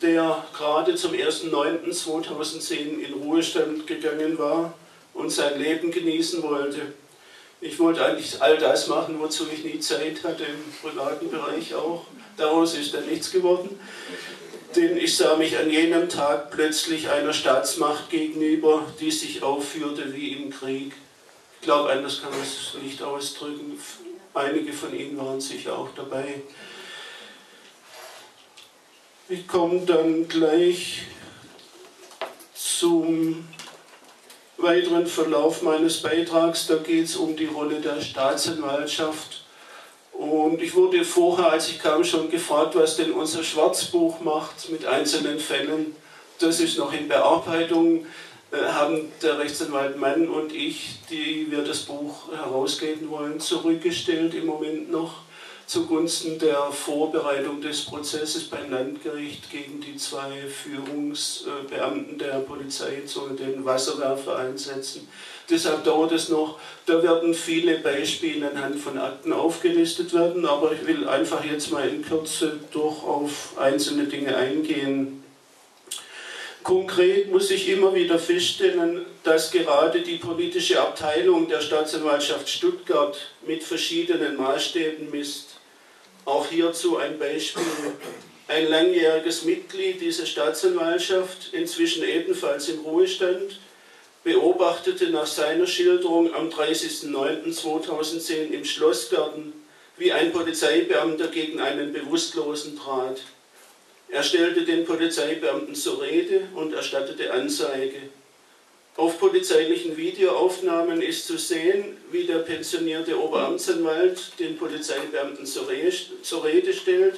der gerade zum 1.9.2010 in Ruhestand gegangen war und sein Leben genießen wollte. Ich wollte eigentlich all das machen, wozu ich nie Zeit hatte, im privaten Bereich auch. Daraus ist dann nichts geworden. Denn ich sah mich an jenem Tag plötzlich einer Staatsmacht gegenüber, die sich aufführte wie im Krieg. Ich glaube, anders kann man es nicht ausdrücken. Einige von Ihnen waren sicher auch dabei. Ich komme dann gleich zum weiteren Verlauf meines Beitrags. Da geht es um die Rolle der Staatsanwaltschaft. Und ich wurde vorher, als ich kam, schon gefragt, was denn unser Schwarzbuch macht mit einzelnen Fällen. Das ist noch in Bearbeitung, haben der Rechtsanwalt Mann und ich, die wir das Buch herausgeben wollen, zurückgestellt im Moment noch zugunsten der Vorbereitung des Prozesses beim Landgericht gegen die zwei Führungsbeamten der Polizei zu den Wasserwerfer einsetzen. Deshalb dauert es noch. Da werden viele Beispiele anhand von Akten aufgelistet werden, aber ich will einfach jetzt mal in Kürze doch auf einzelne Dinge eingehen. Konkret muss ich immer wieder feststellen, dass gerade die politische Abteilung der Staatsanwaltschaft Stuttgart mit verschiedenen Maßstäben misst. Auch hierzu ein Beispiel. Ein langjähriges Mitglied dieser Staatsanwaltschaft, inzwischen ebenfalls im Ruhestand, beobachtete nach seiner Schilderung am 30.09.2010 im Schlossgarten, wie ein Polizeibeamter gegen einen Bewusstlosen trat. Er stellte den Polizeibeamten zur Rede und erstattete Anzeige. Auf polizeilichen Videoaufnahmen ist zu sehen, wie der pensionierte Oberamtsanwalt den Polizeibeamten zur Rede stellt,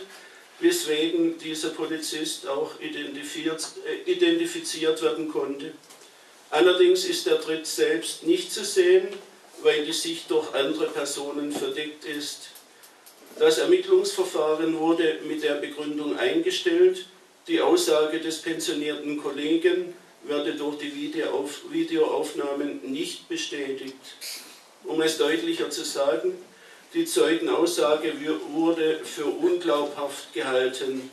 weswegen dieser Polizist auch identifiziert werden konnte. Allerdings ist der Tritt selbst nicht zu sehen, weil die Sicht durch andere Personen verdeckt ist. Das Ermittlungsverfahren wurde mit der Begründung eingestellt, die Aussage des pensionierten Kollegen werde durch die Videoaufnahmen nicht bestätigt. Um es deutlicher zu sagen, die Zeugenaussage wurde für unglaubhaft gehalten.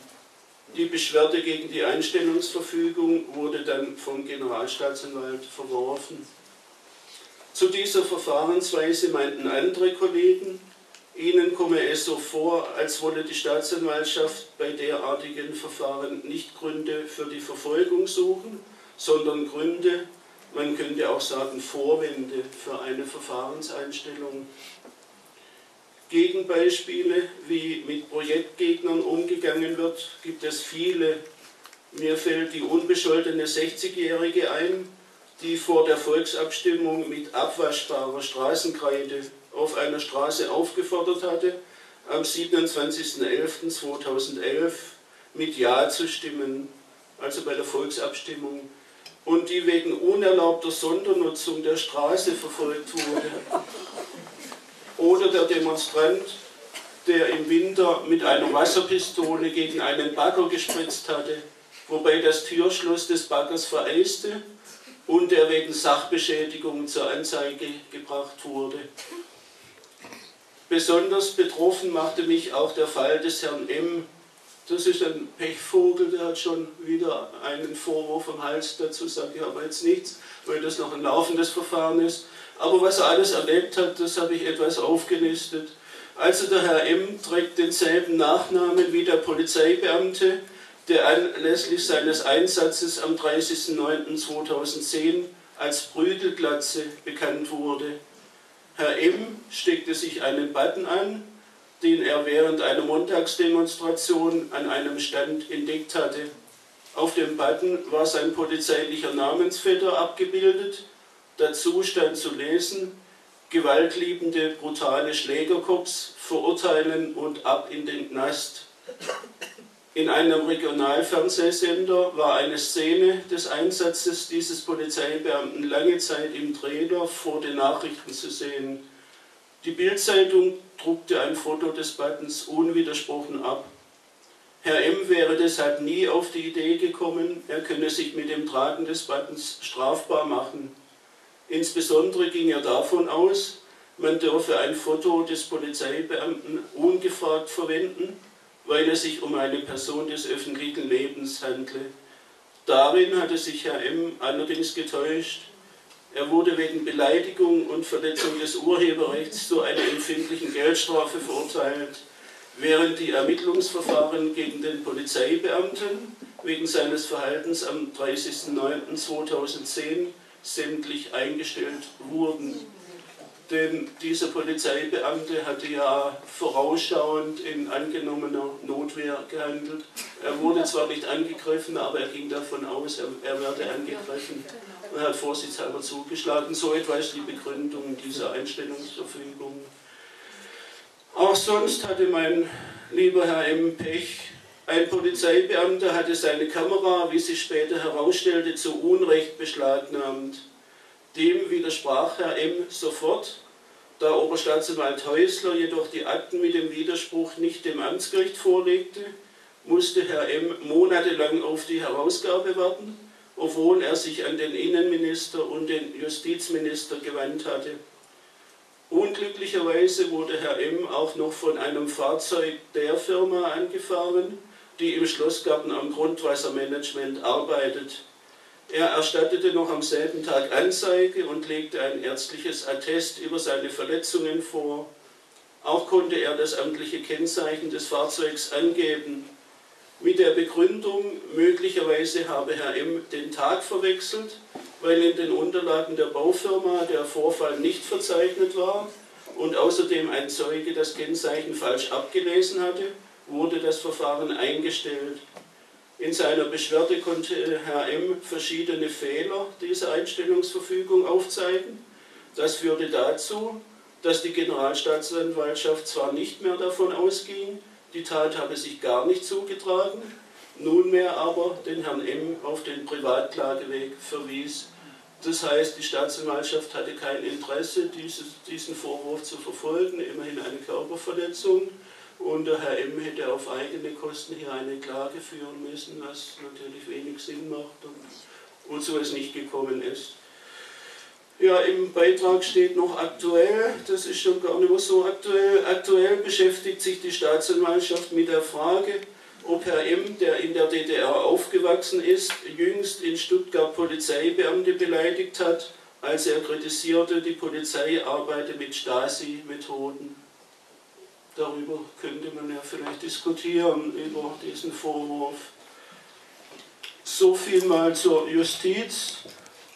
Die Beschwerde gegen die Einstellungsverfügung wurde dann vom Generalstaatsanwalt verworfen. Zu dieser Verfahrensweise meinten andere Kollegen, ihnen komme es so vor, als wolle die Staatsanwaltschaft bei derartigen Verfahren nicht Gründe für die Verfolgung suchen, sondern Gründe, man könnte auch sagen Vorwände für eine Verfahrenseinstellung. Gegenbeispiele, wie mit Projektgegnern umgegangen wird, gibt es viele. Mir fällt die unbescholtene 60-Jährige ein, die vor der Volksabstimmung mit abwaschbarer Straßenkreide auf einer Straße aufgefordert hatte, am 27.11.2011 mit Ja zu stimmen, also bei der Volksabstimmung, und die wegen unerlaubter Sondernutzung der Straße verfolgt wurde. Oder der Demonstrant, der im Winter mit einer Wasserpistole gegen einen Bagger gespritzt hatte, wobei das Türschloss des Baggers vereiste und der wegen Sachbeschädigung zur Anzeige gebracht wurde. Besonders betroffen machte mich auch der Fall des Herrn M. Das ist ein Pechvogel, der hat schon wieder einen Vorwurf am Hals, dazu sage ich aber jetzt nichts, weil das noch ein laufendes Verfahren ist. Aber was er alles erlebt hat, das habe ich etwas aufgelistet. Also der Herr M. trägt denselben Nachnamen wie der Polizeibeamte, der anlässlich seines Einsatzes am 30.09.2010 als Prügelglatze bekannt wurde. Herr M. steckte sich einen Button an, den er während einer Montagsdemonstration an einem Stand entdeckt hatte. Auf dem Button war sein polizeilicher Namensvetter abgebildet. Dazu stand zu lesen: gewaltliebende, brutale Schlägerkops verurteilen und ab in den Knast. In einem Regionalfernsehsender war eine Szene des Einsatzes dieses Polizeibeamten lange Zeit im Trailer vor den Nachrichten zu sehen. Die Bildzeitung druckte ein Foto des Buttons unwidersprochen ab. Herr M. wäre deshalb nie auf die Idee gekommen, er könne sich mit dem Tragen des Buttons strafbar machen. Insbesondere ging er davon aus, man dürfe ein Foto des Polizeibeamten ungefragt verwenden, weil es sich um eine Person des öffentlichen Lebens handle. Darin hatte sich Herr M. allerdings getäuscht. Er wurde wegen Beleidigung und Verletzung des Urheberrechts zu einer empfindlichen Geldstrafe verurteilt, während die Ermittlungsverfahren gegen den Polizeibeamten wegen seines Verhaltens am 30.09.2010 sämtlich eingestellt wurden. Denn dieser Polizeibeamte hatte ja vorausschauend in angenommener Notwehr gehandelt. Er wurde zwar nicht angegriffen, aber er ging davon aus, er werde angegriffen und hat vorsichtshalber zugeschlagen. So etwa ist die Begründung dieser Einstellungsverfügung. Auch sonst hatte mein lieber Herr M. Pech. Ein Polizeibeamter hatte seine Kamera, wie sich später herausstellte, zu Unrecht beschlagnahmt. Dem widersprach Herr M. sofort, da Oberstaatsanwalt Häusler jedoch die Akten mit dem Widerspruch nicht dem Amtsgericht vorlegte, musste Herr M. monatelang auf die Herausgabe warten, obwohl er sich an den Innenminister und den Justizminister gewandt hatte. Unglücklicherweise wurde Herr M. auch noch von einem Fahrzeug der Firma angefahren, die im Schlossgarten am Grundwassermanagement arbeitet. Er erstattete noch am selben Tag Anzeige und legte ein ärztliches Attest über seine Verletzungen vor. Auch konnte er das amtliche Kennzeichen des Fahrzeugs angeben. Mit der Begründung, möglicherweise habe Herr M. den Tag verwechselt, weil in den Unterlagen der Baufirma der Vorfall nicht verzeichnet war und außerdem ein Zeuge das Kennzeichen falsch abgelesen hatte, wurde das Verfahren eingestellt. In seiner Beschwerde konnte Herr M. verschiedene Fehler dieser Einstellungsverfügung aufzeigen. Das führte dazu, dass die Generalstaatsanwaltschaft zwar nicht mehr davon ausging, die Tat habe sich gar nicht zugetragen, nunmehr aber den Herrn M. auf den Privatklageweg verwies. Das heißt, die Staatsanwaltschaft hatte kein Interesse, diesen Vorwurf zu verfolgen, immerhin eine Körperverletzung. Und der Herr M. hätte auf eigene Kosten hier eine Klage führen müssen, was natürlich wenig Sinn macht und wozu es nicht gekommen ist. Ja, im Beitrag steht noch aktuell, das ist schon gar nicht mehr so aktuell. Aktuell beschäftigt sich die Staatsanwaltschaft mit der Frage, ob Herr M., der in der DDR aufgewachsen ist, jüngst in Stuttgart Polizeibeamte beleidigt hat, als er kritisierte, die Polizei arbeite mit Stasi-Methoden. Darüber könnte man ja vielleicht diskutieren, über diesen Vorwurf. So viel mal zur Justiz,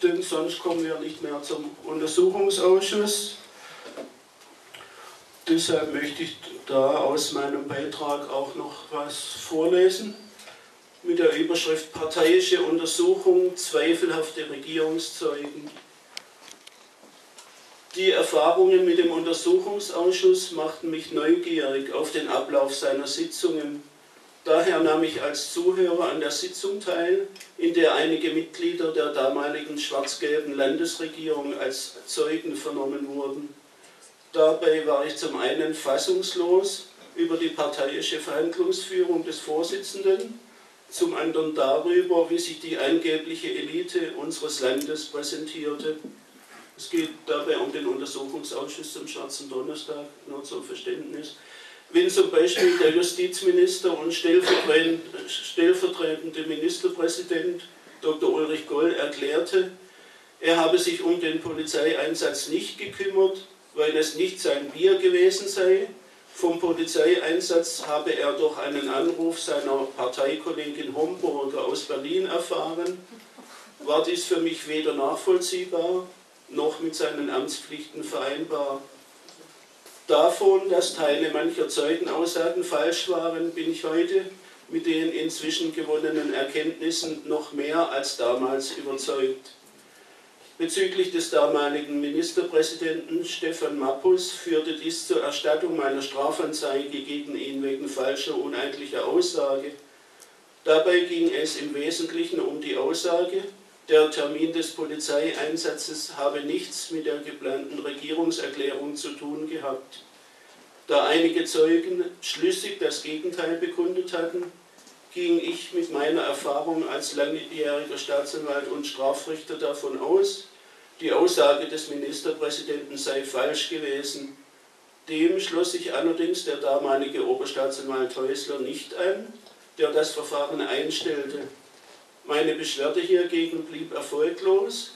denn sonst kommen wir nicht mehr zum Untersuchungsausschuss. Deshalb möchte ich da aus meinem Beitrag auch noch was vorlesen. Mit der Überschrift Parteiische Untersuchung, zweifelhafte Regierungszeugen. Die Erfahrungen mit dem Untersuchungsausschuss machten mich neugierig auf den Ablauf seiner Sitzungen. Daher nahm ich als Zuhörer an der Sitzung teil, in der einige Mitglieder der damaligen schwarz-gelben Landesregierung als Zeugen vernommen wurden. Dabei war ich zum einen fassungslos über die parteiische Verhandlungsführung des Vorsitzenden, zum anderen darüber, wie sich die angebliche Elite unseres Landes präsentierte. Es geht dabei um den Untersuchungsausschuss zum Schwarzen Donnerstag, nur zum Verständnis. Wenn zum Beispiel der Justizminister und stellvertretende Ministerpräsident Dr. Ulrich Goll erklärte, er habe sich um den Polizeieinsatz nicht gekümmert, weil es nicht sein Bier gewesen sei, vom Polizeieinsatz habe er durch einen Anruf seiner Parteikollegin Homburger aus Berlin erfahren, war dies für mich weder nachvollziehbar, noch mit seinen Amtspflichten vereinbar. Davon, dass Teile mancher Zeugenaussagen falsch waren, bin ich heute mit den inzwischen gewonnenen Erkenntnissen noch mehr als damals überzeugt. Bezüglich des damaligen Ministerpräsidenten Stefan Mappus führte dies zur Erstattung meiner Strafanzeige gegen ihn wegen falscher, uneidlicher Aussage. Dabei ging es im Wesentlichen um die Aussage, der Termin des Polizeieinsatzes habe nichts mit der geplanten Regierungserklärung zu tun gehabt. Da einige Zeugen schlüssig das Gegenteil bekundet hatten, ging ich mit meiner Erfahrung als langjähriger Staatsanwalt und Strafrichter davon aus, die Aussage des Ministerpräsidenten sei falsch gewesen. Dem schloss sich allerdings der damalige Oberstaatsanwalt Häusler nicht an, der das Verfahren einstellte. Meine Beschwerde hiergegen blieb erfolglos.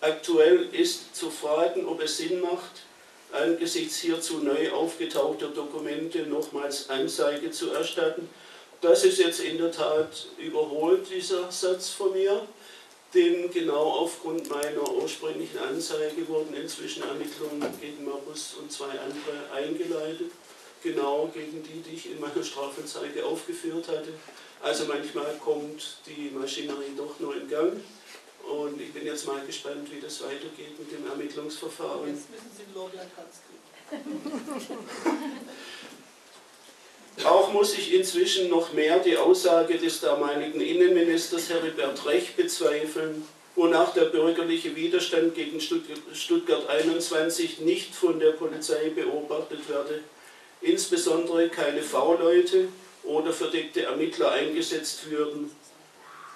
Aktuell ist zu fragen, ob es Sinn macht, angesichts hierzu neu aufgetauchter Dokumente nochmals Anzeige zu erstatten das ist jetzt in der Tat überholt, dieser Satz von mir, denn genau aufgrund meiner ursprünglichen Anzeige wurden inzwischen Ermittlungen gegen Mappus und zwei andere eingeleitet, genau gegen die ich in meiner Strafanzeige aufgeführt hatte. Also manchmal kommt die Maschinerie doch nur in Gang. Und ich bin jetzt mal gespannt, wie das weitergeht mit dem Ermittlungsverfahren. Jetzt müssen Sie Lorbeerkranz kriegen. Auch muss ich inzwischen noch mehr die Aussage des damaligen Innenministers Heribert Rech bezweifeln, wonach der bürgerliche Widerstand gegen Stuttgart 21 nicht von der Polizei beobachtet werde, insbesondere keine V-Leute oder verdeckte Ermittler eingesetzt würden.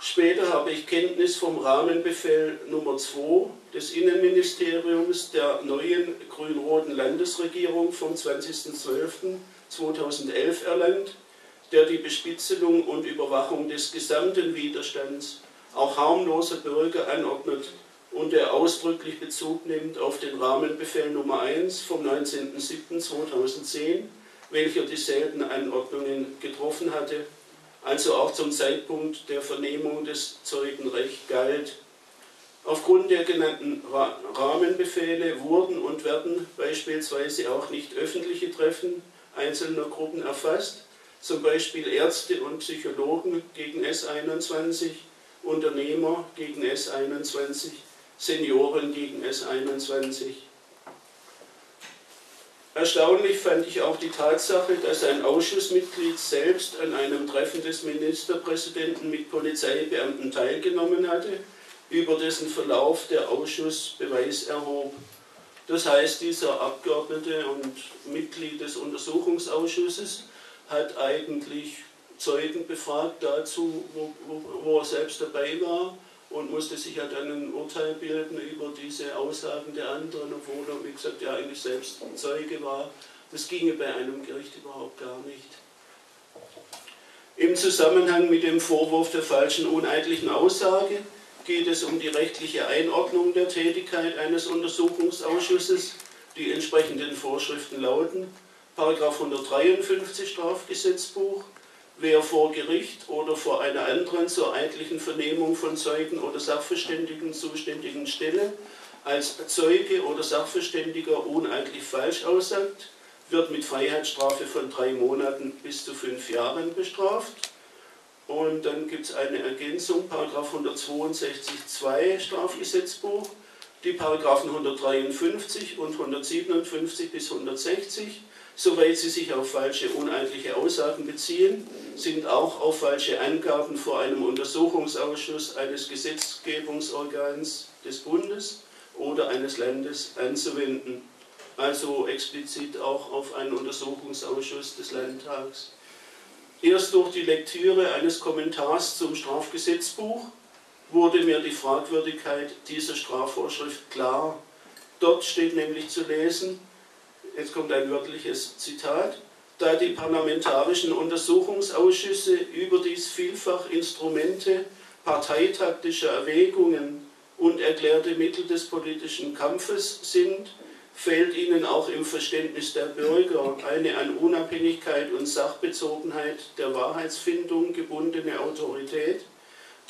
Später habe ich Kenntnis vom Rahmenbefehl Nummer 2 des Innenministeriums der neuen grün-roten Landesregierung vom 20.12.2011 erlangt, der die Bespitzelung und Überwachung des gesamten Widerstands, auch harmloser Bürger, anordnet und der ausdrücklich Bezug nimmt auf den Rahmenbefehl Nummer 1 vom 19.07.2010, welcher dieselben Anordnungen getroffen hatte, also auch zum Zeitpunkt der Vernehmung des Zeugen Rech galt. Aufgrund der genannten Rahmenbefehle wurden und werden beispielsweise auch nicht öffentliche Treffen einzelner Gruppen erfasst, zum Beispiel Ärzte und Psychologen gegen S21, Unternehmer gegen S21, Senioren gegen S21. Erstaunlich fand ich auch die Tatsache, dass ein Ausschussmitglied selbst an einem Treffen des Ministerpräsidenten mit Polizeibeamten teilgenommen hatte, über dessen Verlauf der Ausschuss Beweis erhob. Das heißt, dieser Abgeordnete und Mitglied des Untersuchungsausschusses hat eigentlich Zeugen befragt dazu, wo er selbst dabei war, und musste sich ja dann ein Urteil bilden über diese Aussagen der anderen, obwohl er, wie gesagt, ja eigentlich selbst Zeuge war. Das ginge bei einem Gericht überhaupt gar nicht. Im Zusammenhang mit dem Vorwurf der falschen, uneidlichen Aussage geht es um die rechtliche Einordnung der Tätigkeit eines Untersuchungsausschusses. Die entsprechenden Vorschriften lauten: § 153 Strafgesetzbuch. Wer vor Gericht oder vor einer anderen zur eidlichen Vernehmung von Zeugen oder Sachverständigen zuständigen Stelle als Zeuge oder Sachverständiger uneidlich falsch aussagt, wird mit Freiheitsstrafe von 3 Monaten bis zu 5 Jahren bestraft. Und dann gibt es eine Ergänzung, § 162.2 Strafgesetzbuch, die §§ 153 und 157 bis 160, soweit sie sich auf falsche, uneidliche Aussagen beziehen, sind auch auf falsche Angaben vor einem Untersuchungsausschuss eines Gesetzgebungsorgans des Bundes oder eines Landes anzuwenden. Also explizit auch auf einen Untersuchungsausschuss des Landtags. Erst durch die Lektüre eines Kommentars zum Strafgesetzbuch wurde mir die Fragwürdigkeit dieser Strafvorschrift klar. Dort steht nämlich zu lesen, jetzt kommt ein wörtliches Zitat: Da die parlamentarischen Untersuchungsausschüsse überdies vielfach Instrumente parteitaktischer Erwägungen und erklärte Mittel des politischen Kampfes sind, fehlt ihnen auch im Verständnis der Bürger eine an Unabhängigkeit und Sachbezogenheit der Wahrheitsfindung gebundene Autorität.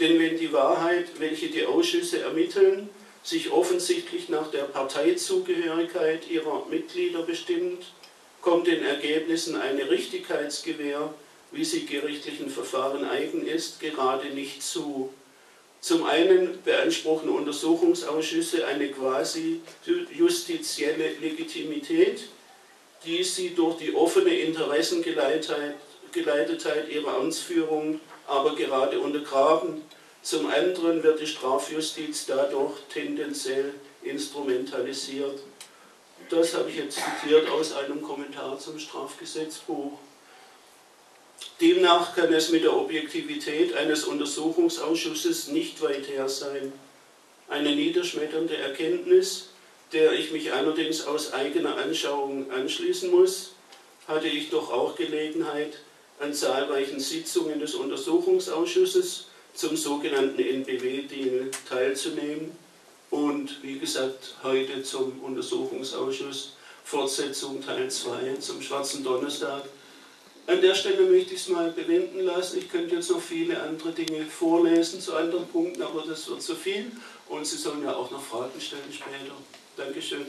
Denn wenn die Wahrheit, welche die Ausschüsse ermitteln, sich offensichtlich nach der Parteizugehörigkeit ihrer Mitglieder bestimmt, kommt den Ergebnissen eine Richtigkeitsgewähr, wie sie gerichtlichen Verfahren eigen ist, gerade nicht zu. Zum einen beanspruchen Untersuchungsausschüsse eine quasi justizielle Legitimität, die sie durch die offene Interessengeleitheit ihrer Amtsführung aber gerade untergraben. Zum anderen wird die Strafjustiz dadurch tendenziell instrumentalisiert. Das habe ich jetzt zitiert aus einem Kommentar zum Strafgesetzbuch. Demnach kann es mit der Objektivität eines Untersuchungsausschusses nicht weit her sein. Eine niederschmetternde Erkenntnis, der ich mich allerdings aus eigener Anschauung anschließen muss, hatte ich doch auch Gelegenheit, an zahlreichen Sitzungen des Untersuchungsausschusses zum sogenannten NBW-Deal teilzunehmen und, wie gesagt, heute zum Untersuchungsausschuss Fortsetzung Teil 2 zum Schwarzen Donnerstag. An der Stelle möchte ich es mal bewenden lassen. Ich könnte jetzt noch viele andere Dinge vorlesen zu anderen Punkten, aber das wird zu viel. Und Sie sollen ja auch noch Fragen stellen später. Dankeschön.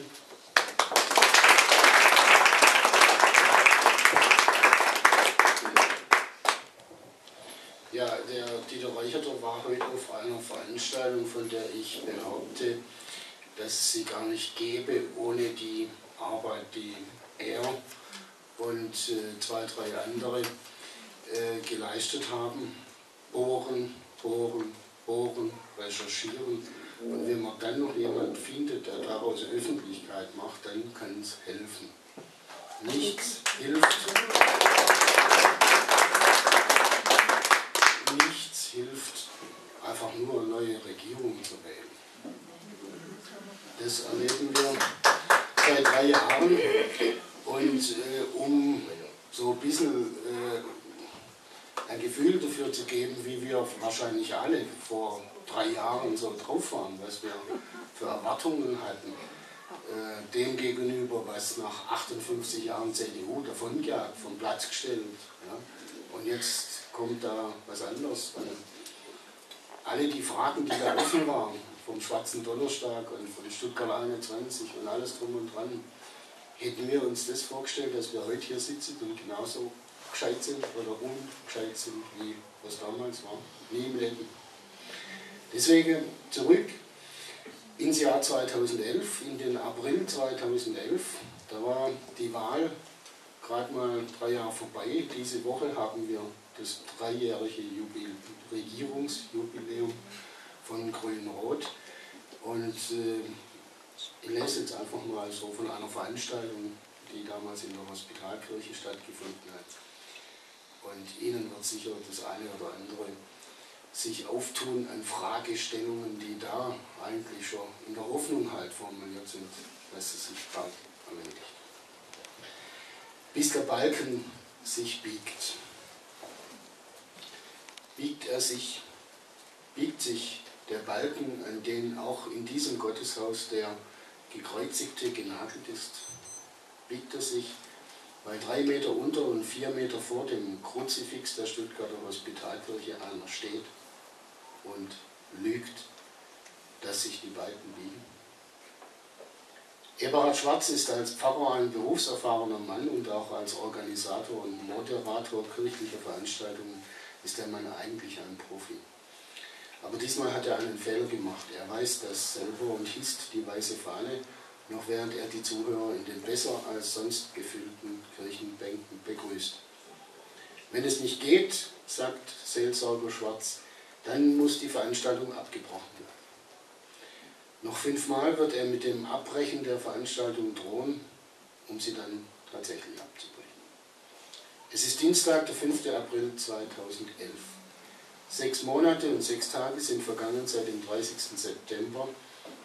Ja, der Dieter Reicherter war heute auf einer Veranstaltung, von der ich behaupte, dass es sie gar nicht gäbe ohne die Arbeit, die er und zwei, drei andere geleistet haben. Bohren, bohren, bohren, recherchieren. Und wenn man dann noch jemanden findet, der daraus Öffentlichkeit macht, dann kann es helfen. Nichts hilft. Nichts hilft, einfach nur eine neue Regierung zu wählen. Das erleben wir seit 3 Jahren. Und um so ein bisschen ein Gefühl dafür zu geben, wie wir wahrscheinlich alle vor 3 Jahren so drauf waren, was wir für Erwartungen hatten, dem gegenüber, was nach 58 Jahren CDU davongejagt, vom Platz gestellt. Ja? Und jetzt kommt da was anderes. Alle die Fragen, die da offen waren, vom schwarzen Donnerstag und von Stuttgart 21 und alles drum und dran, hätten wir uns das vorgestellt, dass wir heute hier sitzen und genauso gescheit sind oder ungescheit sind, wie was damals war. Nie im Leben. Deswegen zurück ins Jahr 2011, in den April 2011. Da war die Wahl gerade mal 3 Jahre vorbei. Diese Woche haben wir das 3-jährige Regierungsjubiläum von Grün-Rot. Und ich lese jetzt einfach mal so von einer Veranstaltung, die damals in der Hospitalkirche stattgefunden hat. Und Ihnen wird sicher das eine oder andere sich auftun an Fragestellungen, die da eigentlich schon in der Hoffnung halt formuliert sind, dass es sich bald erledigt. Bis der Balken sich biegt. Biegt sich der Balken, an den auch in diesem Gotteshaus der Gekreuzigte genagelt ist, biegt er sich, weil 3 Meter unter und 4 Meter vor dem Kruzifix der Stuttgarter Hospitalkirche einer steht und lügt, dass sich die Balken biegen. Eberhard Schwarz ist als Pfarrer ein berufserfahrener Mann und auch als Organisator und Moderator kirchlicher Veranstaltungen ist der Mann eigentlich ein Profi. Aber diesmal hat er einen Fehler gemacht. Er weiß das selber und hisst die weiße Fahne, noch während er die Zuhörer in den besser als sonst gefüllten Kirchenbänken begrüßt. Wenn es nicht geht, sagt Seelsorger Schwarz, dann muss die Veranstaltung abgebrochen werden. Noch 5-mal wird er mit dem Abbrechen der Veranstaltung drohen, um sie dann tatsächlich abzubrechen. Es ist Dienstag, der 5. April 2011. 6 Monate und 6 Tage sind vergangen seit dem 30. September,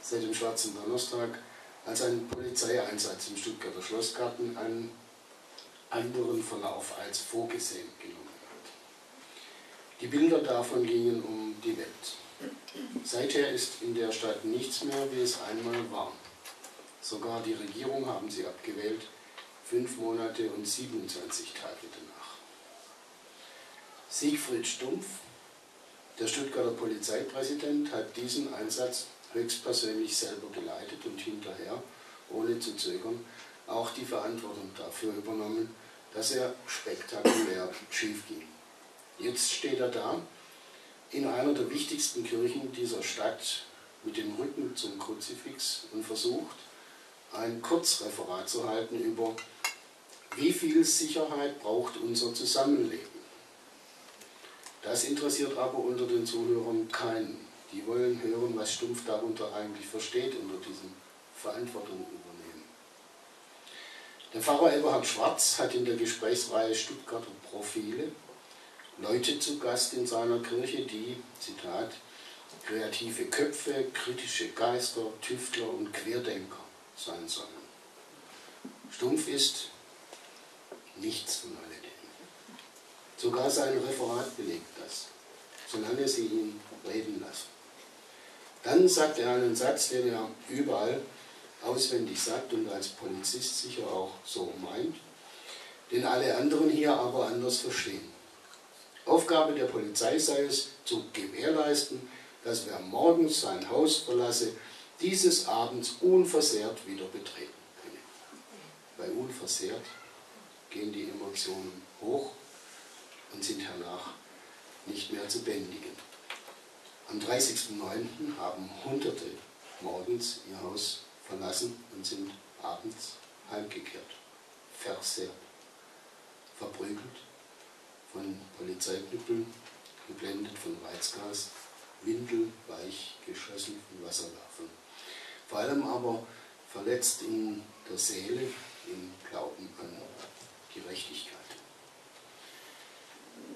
seit dem Schwarzen Donnerstag, als ein Polizeieinsatz im Stuttgarter Schlossgarten einen anderen Verlauf als vorgesehen genommen hat. Die Bilder davon gingen um die Welt. Seither ist in der Stadt nichts mehr, wie es einmal war. Sogar die Regierung haben sie abgewählt, 5 Monate und 27 Tage danach. Siegfried Stumpf, der Stuttgarter Polizeipräsident, hat diesen Einsatz höchstpersönlich selber geleitet und hinterher, ohne zu zögern, auch die Verantwortung dafür übernommen, dass er spektakulär schief ging. Jetzt steht er da, in einer der wichtigsten Kirchen dieser Stadt, mit dem Rücken zum Kruzifix und versucht, ein Kurzreferat zu halten über, wie viel Sicherheit braucht unser Zusammenleben. Das interessiert aber unter den Zuhörern keinen. Die wollen hören, was Stumpf darunter eigentlich versteht, unter diesen Verantwortungen übernehmen. Der Pfarrer Eberhard Schwarz hat in der Gesprächsreihe Stuttgarter Profile Leute zu Gast in seiner Kirche, die, Zitat, kreative Köpfe, kritische Geister, Tüftler und Querdenker sein sollen. Stumpf ist nichts von alledem. Sogar sein Referat belegt das, solange sie ihn reden lassen. Dann sagt er einen Satz, den er überall auswendig sagt und als Polizist sicher auch so meint. den alle anderen hier aber anders verstehen. Aufgabe der Polizei sei es, zu gewährleisten, dass wer morgens sein Haus verlasse, dieses abends unversehrt wieder betreten könne. Bei unversehrt gehen die Emotionen hoch und sind hernach nicht mehr zu bändigen. Am 30.09. haben Hunderte morgens ihr Haus verlassen und sind abends heimgekehrt, versehrt, verprügelt von Polizeiknüppeln, geblendet von Reizgas, windelweich geschossen von Wasserwerfern. Vor allem aber verletzt in der Seele, im Glauben an Gerechtigkeit.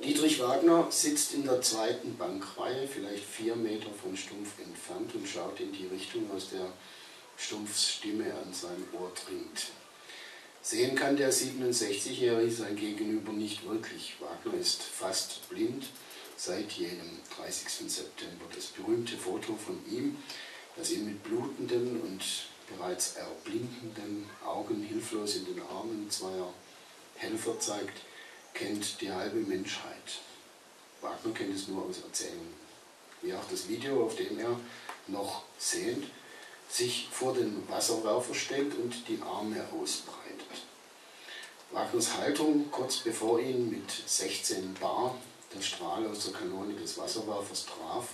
Dietrich Wagner sitzt in der zweiten Bankreihe, vielleicht 4 Meter von Stumpf entfernt und schaut in die Richtung, aus der Stumpfs Stimme an sein Ohr dringt. Sehen kann der 67-Jährige sein Gegenüber nicht wirklich. Wagner ist fast blind seit jenem 30. September. Das berühmte Foto von ihm, das ihn mit blutenden und bereits erblinkenden Augen hilflos in den Armen zweier Helfer zeigt, kennt die halbe Menschheit. Wagner kennt es nur aus Erzählungen. Wie auch das Video, auf dem er noch sehend sich vor den Wasserwerfer stellt und die Arme ausbreitet. Wagners Haltung, kurz bevor ihn mit 16 Bar der Strahl aus der Kanone des Wasserwerfers traf,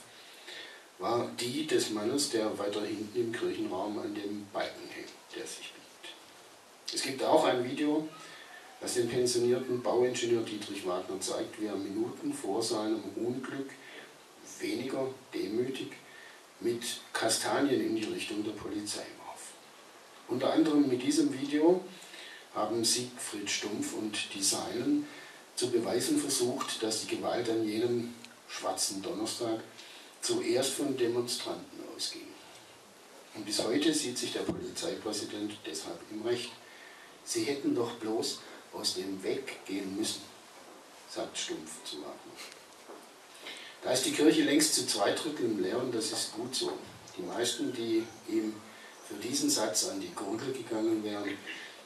war die des Mannes, der weiter hinten im Kirchenraum an dem Balken hängt, der sich biegt. Es gibt auch ein Video, das den pensionierten Bauingenieur Dietrich Wagner zeigt, wie er Minuten vor seinem Unglück weniger demütig mit Kastanien in die Richtung der Polizei warf. Unter anderem mit diesem Video haben Siegfried Stumpf und die Seinen zu beweisen versucht, dass die Gewalt an jenem schwarzen Donnerstag zuerst von Demonstranten ausging. Und bis heute sieht sich der Polizeipräsident deshalb im Recht. Sie hätten doch bloß aus dem Weg gehen müssen, sagt Stumpf zu Wagner. Da ist die Kirche längst zu 2/3 leer und das ist gut so. Die meisten, die ihm für diesen Satz an die Gurgel gegangen wären,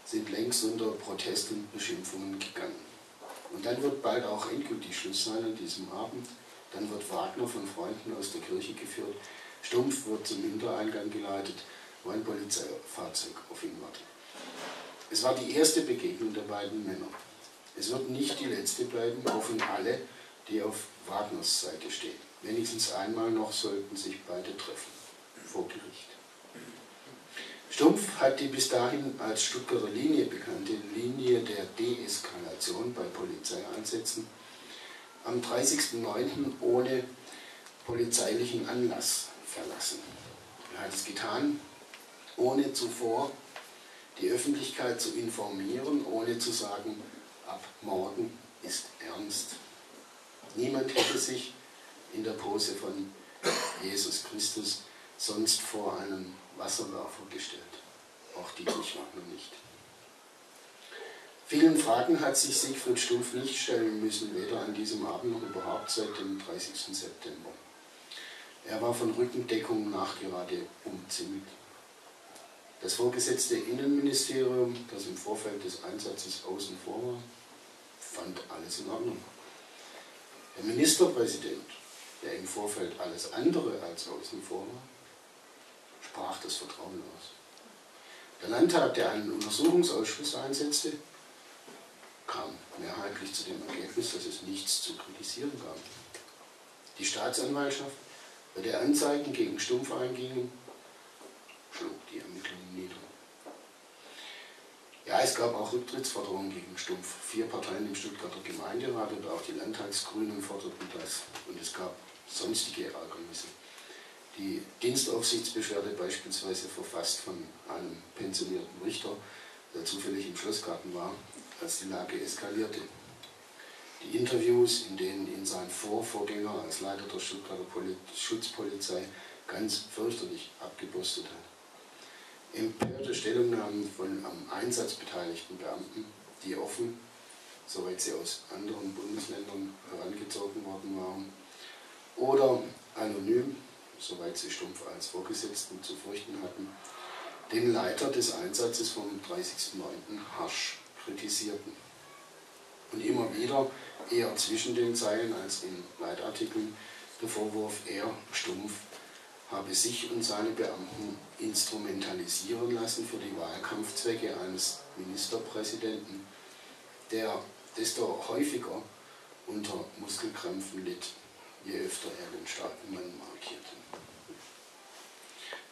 sind längst unter Protest und Beschimpfungen gegangen. Und dann wird bald auch endgültig Schluss sein an diesem Abend. Dann wird Wagner von Freunden aus der Kirche geführt. Stumpf wird zum Hintereingang geleitet, wo ein Polizeifahrzeug auf ihn wartet. Es war die erste Begegnung der beiden Männer. Es wird nicht die letzte bleiben, hoffen alle, die auf Wagners Seite stehen. Wenigstens einmal noch sollten sich beide treffen, vor Gericht. Stumpf hat die bis dahin als Stuttgarter Linie bekannte Linie der Deeskalation bei Polizeieinsätzen am 30.09. ohne polizeilichen Anlass verlassen. Er hat es getan, ohne zuvor die Öffentlichkeit zu informieren, ohne zu sagen, ab morgen ist ernst. Niemand hätte sich in der Pose von Jesus Christus sonst vor einen Wasserwerfer gestellt, auch Dietrich Wagner nicht. Vielen Fragen hat sich Siegfried Stumpf nicht stellen müssen, weder an diesem Abend noch überhaupt seit dem 30. September. Er war von Rückendeckung nachgerade umzingelt. Das vorgesetzte Innenministerium, das im Vorfeld des Einsatzes außen vor war, fand alles in Ordnung. Der Ministerpräsident, der im Vorfeld alles andere als außen vor war, sprach das Vertrauen aus. Der Landtag, der einen Untersuchungsausschuss einsetzte, kam mehrheitlich zu dem Ergebnis, dass es nichts zu kritisieren gab. Die Staatsanwaltschaft, bei der Anzeigen gegen Stumpf eingingen, schlug die Ermittlungen nieder. Ja, es gab auch Rücktrittsforderungen gegen Stumpf. 4 Parteien im Stuttgarter Gemeinderat und auch die Landtagsgrünen forderten das. Und es gab sonstige Ärgernisse. Die Dienstaufsichtsbeschwerde beispielsweise, verfasst von einem pensionierten Richter, der zufällig im Schlossgarten war, als die Lage eskalierte. Die Interviews, in denen ihn sein Vorgänger als Leiter der Stuttgarter Schutzpolizei ganz fürchterlich abgebürstet hat. Empörte Stellungnahmen von am Einsatz beteiligten Beamten, die offen, soweit sie aus anderen Bundesländern herangezogen worden waren, oder anonym, soweit sie Stumpf als Vorgesetzten zu fürchten hatten, den Leiter des Einsatzes vom 30.09. harsch kritisierten. Und immer wieder, eher zwischen den Zeilen als in Leitartikeln, der Vorwurf, er, Stumpf, habe sich und seine Beamten instrumentalisieren lassen für die Wahlkampfzwecke eines Ministerpräsidenten, der desto häufiger unter Muskelkrämpfen litt, je öfter er den Staatenmann markierte.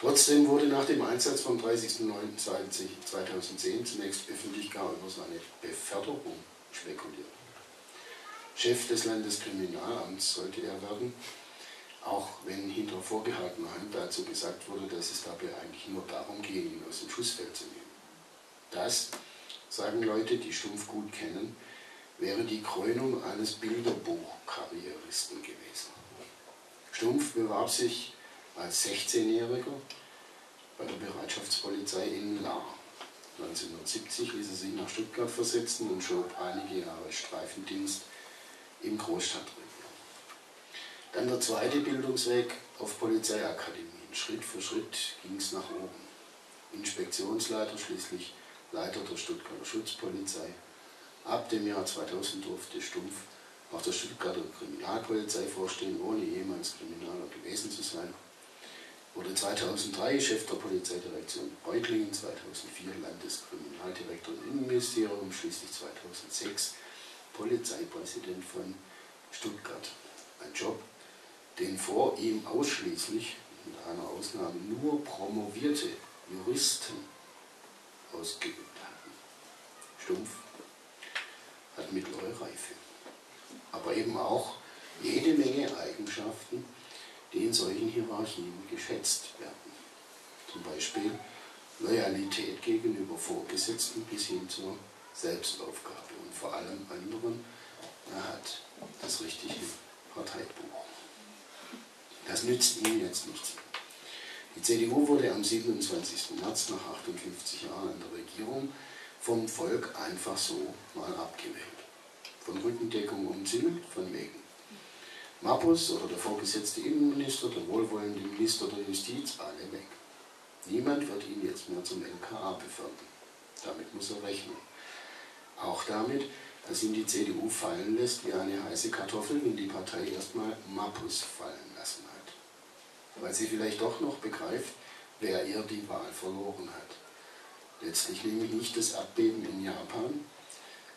Trotzdem wurde nach dem Einsatz vom 30.09.2010 zunächst öffentlich gar über seine Beförderung spekuliert. Chef des Landeskriminalamts sollte er werden, auch wenn hinter vorgehaltener Hand dazu gesagt wurde, dass es dabei eigentlich nur darum ging, ihn aus dem Schussfeld zu nehmen. Das, sagen Leute, die Stumpf gut kennen, wäre die Krönung eines Bilderbuchkarrieristen gewesen. Stumpf bewarb sich als 16-Jähriger bei der Bereitschaftspolizei in Lahr. 1970 ließ er sich nach Stuttgart versetzen und schob einige Jahre Streifendienst im Großstadtrevier. Dann der zweite Bildungsweg auf Polizeiakademien. Schritt für Schritt ging es nach oben. Inspektionsleiter, schließlich Leiter der Stuttgarter Schutzpolizei. Ab dem Jahr 2000 durfte Stumpf auch der Stuttgarter Kriminalpolizei vorstehen, ohne jemals Kriminaler gewesen zu sein. Wurde 2003 Chef der Polizeidirektion Reutlingen, 2004 Landeskriminaldirektor im Innenministerium, schließlich 2006 Polizeipräsident von Stuttgart. Ein Job, den vor ihm ausschließlich, mit einer Ausnahme, nur promovierte Juristen ausgeübt hatten. Stumpf hat mittlere Reife, aber eben auch jede Menge Eigenschaften, die in solchen Hierarchien geschätzt werden. Zum Beispiel Loyalität gegenüber Vorgesetzten bis hin zur Selbstaufgabe. Und vor allem anderen, er hat das richtige Parteibuch. Das nützt ihm jetzt nichts. Die CDU wurde am 27. März nach 58 Jahren an der Regierung vom Volk einfach so mal abgewählt. Von Rückendeckung umzingelt, von wegen. Mappus oder der vorgesetzte Innenminister, der wohlwollende Minister der Justiz, alle weg. Niemand wird ihn jetzt mehr zum LKA befördern. Damit muss er rechnen. Auch damit, dass ihn die CDU fallen lässt wie eine heiße Kartoffel, wenn die Partei erstmal Mappus fallen lassen hat. Weil sie vielleicht doch noch begreift, wer ihr die Wahl verloren hat. Letztlich nämlich nicht das Abbeben in Japan,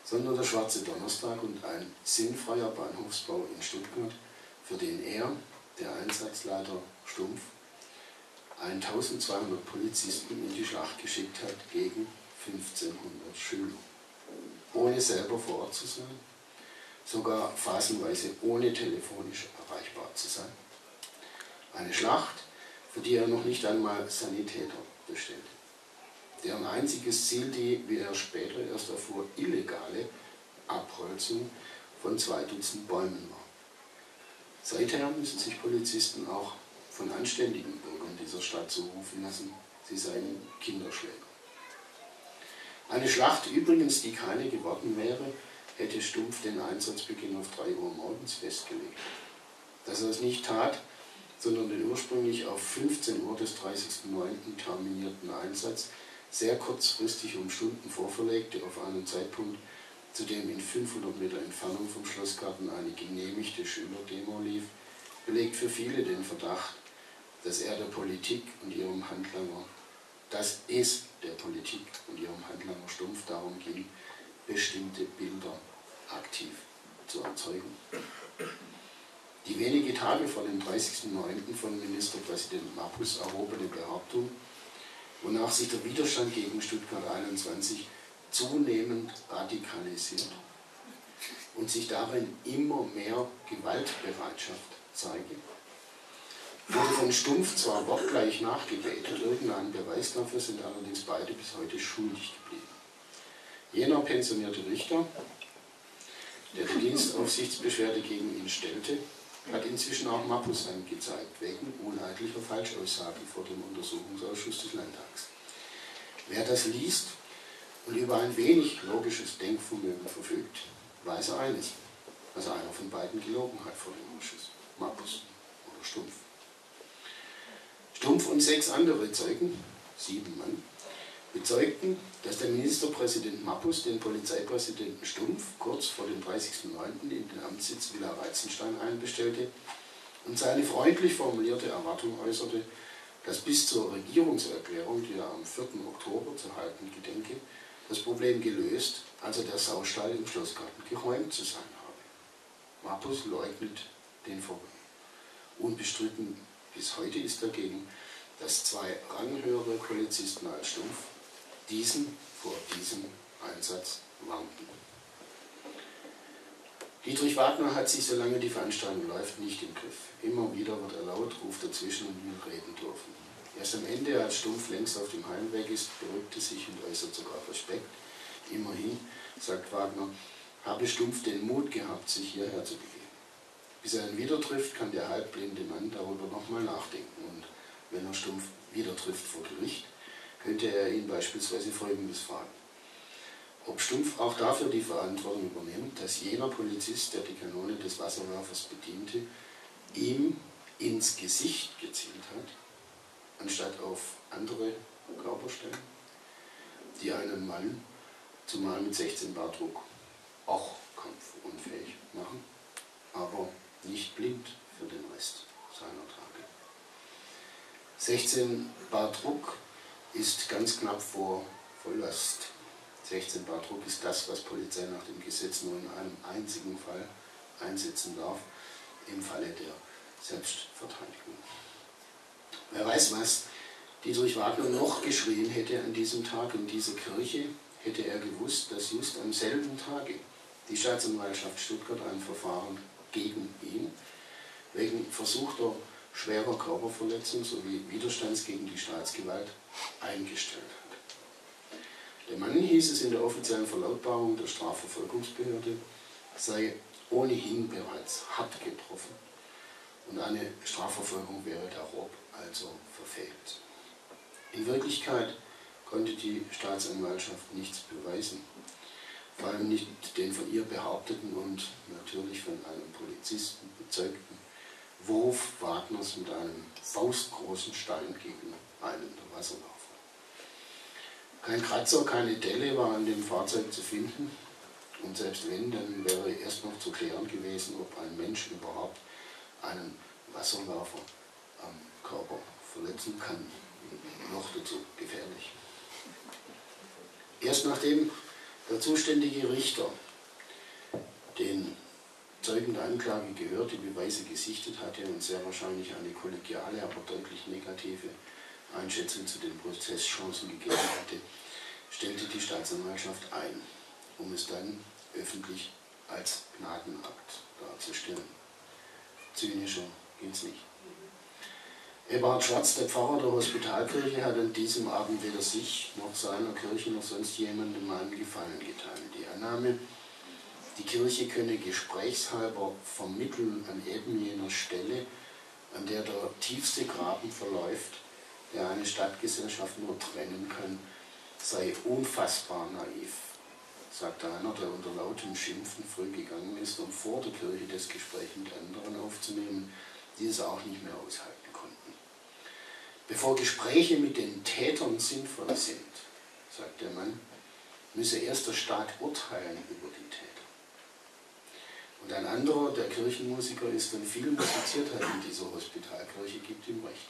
sondern der schwarze Donnerstag und ein sinnfreier Bahnhofsbau in Stuttgart, für den er, der Einsatzleiter Stumpf, 1200 Polizisten in die Schlacht geschickt hat gegen 1500 Schüler. Ohne selber vor Ort zu sein, sogar phasenweise ohne telefonisch erreichbar zu sein. Eine Schlacht, für die er noch nicht einmal Sanitäter bestellte. Deren einziges Ziel die, wie er später erst erfuhr, illegale Abholzung von 2 Dutzend Bäumen war. Seither müssen sich Polizisten auch von anständigen Bürgern dieser Stadt so rufen lassen, sie seien Kinderschläger. Eine Schlacht übrigens, die keine geworden wäre, hätte Stumpf den Einsatzbeginn auf 3 Uhr morgens festgelegt. Dass er es nicht tat, sondern den ursprünglich auf 15 Uhr des 30.09. terminierten Einsatz sehr kurzfristig um Stunden vorverlegte, auf einen Zeitpunkt, zu dem in 500 Meter Entfernung vom Schlossgarten eine genehmigte Schülerdemo lief, belegt für viele den Verdacht, dass er der Politik und ihrem Handlanger, dass es der Politik und ihrem Handlanger Stumpf darum ging, bestimmte Bilder aktiv zu erzeugen. Die wenige Tage vor dem 30.09. von Ministerpräsident Mappus erhobene Behauptung, wonach sich der Widerstand gegen Stuttgart 21 zunehmend radikalisiert und sich darin immer mehr Gewaltbereitschaft zeige, wurde von Stumpf zwar wortgleich nachgebeten, irgendeinen Beweis dafür sind allerdings beide bis heute schuldig geblieben. Jener pensionierte Richter, der die Dienstaufsichtsbeschwerde gegen ihn stellte, hat inzwischen auch Mappus angezeigt, wegen uneidlicher Falschaussagen vor dem Untersuchungsausschuss des Landtags. Wer das liest und über ein wenig logisches Denkvermögen verfügt, weiß eines, dass einer von beiden gelogen hat vor dem Ausschuss, Mappus oder Stumpf. Stumpf und 6 andere Zeugen, 7 Mann, bezeugten, dass der Ministerpräsident Mappus den Polizeipräsidenten Stumpf kurz vor dem 30.09. in den Amtssitz Villa Reitzenstein einbestellte und seine freundlich formulierte Erwartung äußerte, dass bis zur Regierungserklärung, die er am 4. Oktober zu halten gedenke, das Problem gelöst, also der Saustall im Schlossgarten geräumt zu sein habe. Mappus leugnet den Vorgang. Unbestritten bis heute ist dagegen, dass zwei ranghöhere Polizisten als Stumpf diesen vor diesem Einsatz warnten. Dietrich Wagner hat sich, solange die Veranstaltung läuft, nicht im Griff. Immer wieder wird er laut, ruft dazwischen und will reden dürfen. Erst am Ende, als Stumpf längst auf dem Heimweg ist, beruhigt er sich und äußert sogar Respekt. Immerhin, sagt Wagner, habe Stumpf den Mut gehabt, sich hierher zu begeben. Bis er ihn wieder trifft, kann der halbblinde Mann darüber nochmal nachdenken. Und wenn er Stumpf wieder trifft vor Gericht, könnte er ihn beispielsweise Folgendes fragen. Ob Stumpf auch dafür die Verantwortung übernimmt, dass jener Polizist, der die Kanone des Wasserwerfers bediente, ihm ins Gesicht gezielt hat, anstatt auf andere Körperstellen, die einen Mann, zumal mit 16 Bar Druck, auch kampfunfähig machen, aber nicht blind für den Rest seiner Tage. 16 Bar Druck ist ganz knapp vor Volllast. 16 Bar Druck ist das, was Polizei nach dem Gesetz nur in einem einzigen Fall einsetzen darf, im Falle der Selbstverteidigung. Wer weiß, was Dietrich Wagner noch geschrien hätte an diesem Tag in dieser Kirche, hätte er gewusst, dass just am selben Tage die Staatsanwaltschaft Stuttgart ein Verfahren gegen ihn wegen versuchter schwerer Körperverletzung sowie Widerstands gegen die Staatsgewalt eingestellt hat. Der Mann, hieß es in der offiziellen Verlautbarung der Strafverfolgungsbehörde, sei ohnehin bereits hart getroffen und eine Strafverfolgung wäre darob also verfehlt. In Wirklichkeit konnte die Staatsanwaltschaft nichts beweisen, vor allem nicht den von ihr behaupteten und natürlich von einem Polizisten bezeugten Wurf Wagners mit einem faustgroßen Stein gegen einen der Wasserwerfer. Kein Kratzer, keine Delle war an dem Fahrzeug zu finden und selbst wenn, dann wäre erst noch zu klären gewesen, ob ein Mensch überhaupt einen Wasserwerfer am Körper verletzen kann, noch dazu gefährlich. Erst nachdem der zuständige Richter den Zeugen der Anklage gehört, die Beweise gesichtet hatte und sehr wahrscheinlich eine kollegiale, aber deutlich negative Einschätzung zu den Prozesschancen gegeben hatte, stellte die Staatsanwaltschaft ein, um es dann öffentlich als Gnadenakt darzustellen. Zynischer geht's nicht. Eberhard Schwarz, der Pfarrer der Hospitalkirche, hat an diesem Abend weder sich noch seiner Kirche noch sonst jemandem einen Gefallen getan. Die Annahme, die Kirche könne gesprächshalber vermitteln an eben jener Stelle, an der der tiefste Graben verläuft, der eine Stadtgesellschaft nur trennen kann, sei unfassbar naiv, sagte einer, der unter lautem Schimpfen früh gegangen ist, um vor der Kirche das Gespräch mit anderen aufzunehmen, die es auch nicht mehr aushalten konnten. Bevor Gespräche mit den Tätern sinnvoll sind, sagt der Mann, müsse erst der Staat urteilen über die Täter. Und ein anderer, der Kirchenmusiker ist und viel musiziert hat in dieser Hospitalkirche, gibt ihm recht.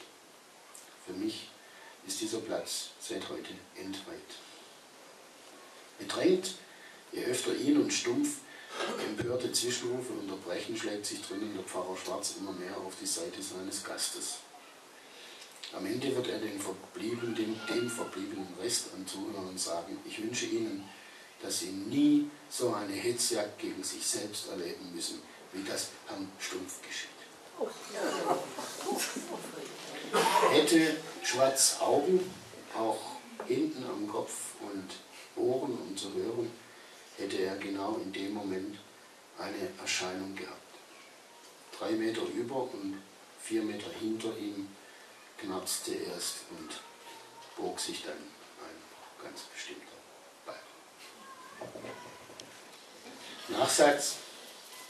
Für mich ist dieser Platz seit heute entweiht. Bedrängt, je öfter ihn und Stumpf empörte Zwischenrufe unterbrechen, schlägt sich drinnen der Pfarrer Schwarz immer mehr auf die Seite seines Gastes. Am Ende wird er dem verbliebenen Rest an Zuhörern sagen, ich wünsche Ihnen, dass Sie nie so eine Hetzjagd gegen sich selbst erleben müssen, wie das Herrn Stumpf geschieht. Hätte Schwarz Augen, auch hinten am Kopf und Ohren, um zu hören, hätte er genau in dem Moment eine Erscheinung gehabt. 3 Meter über und 4 Meter hinter ihm knarzte erst und bog sich dann ein ganz bestimmter. Nachsatz.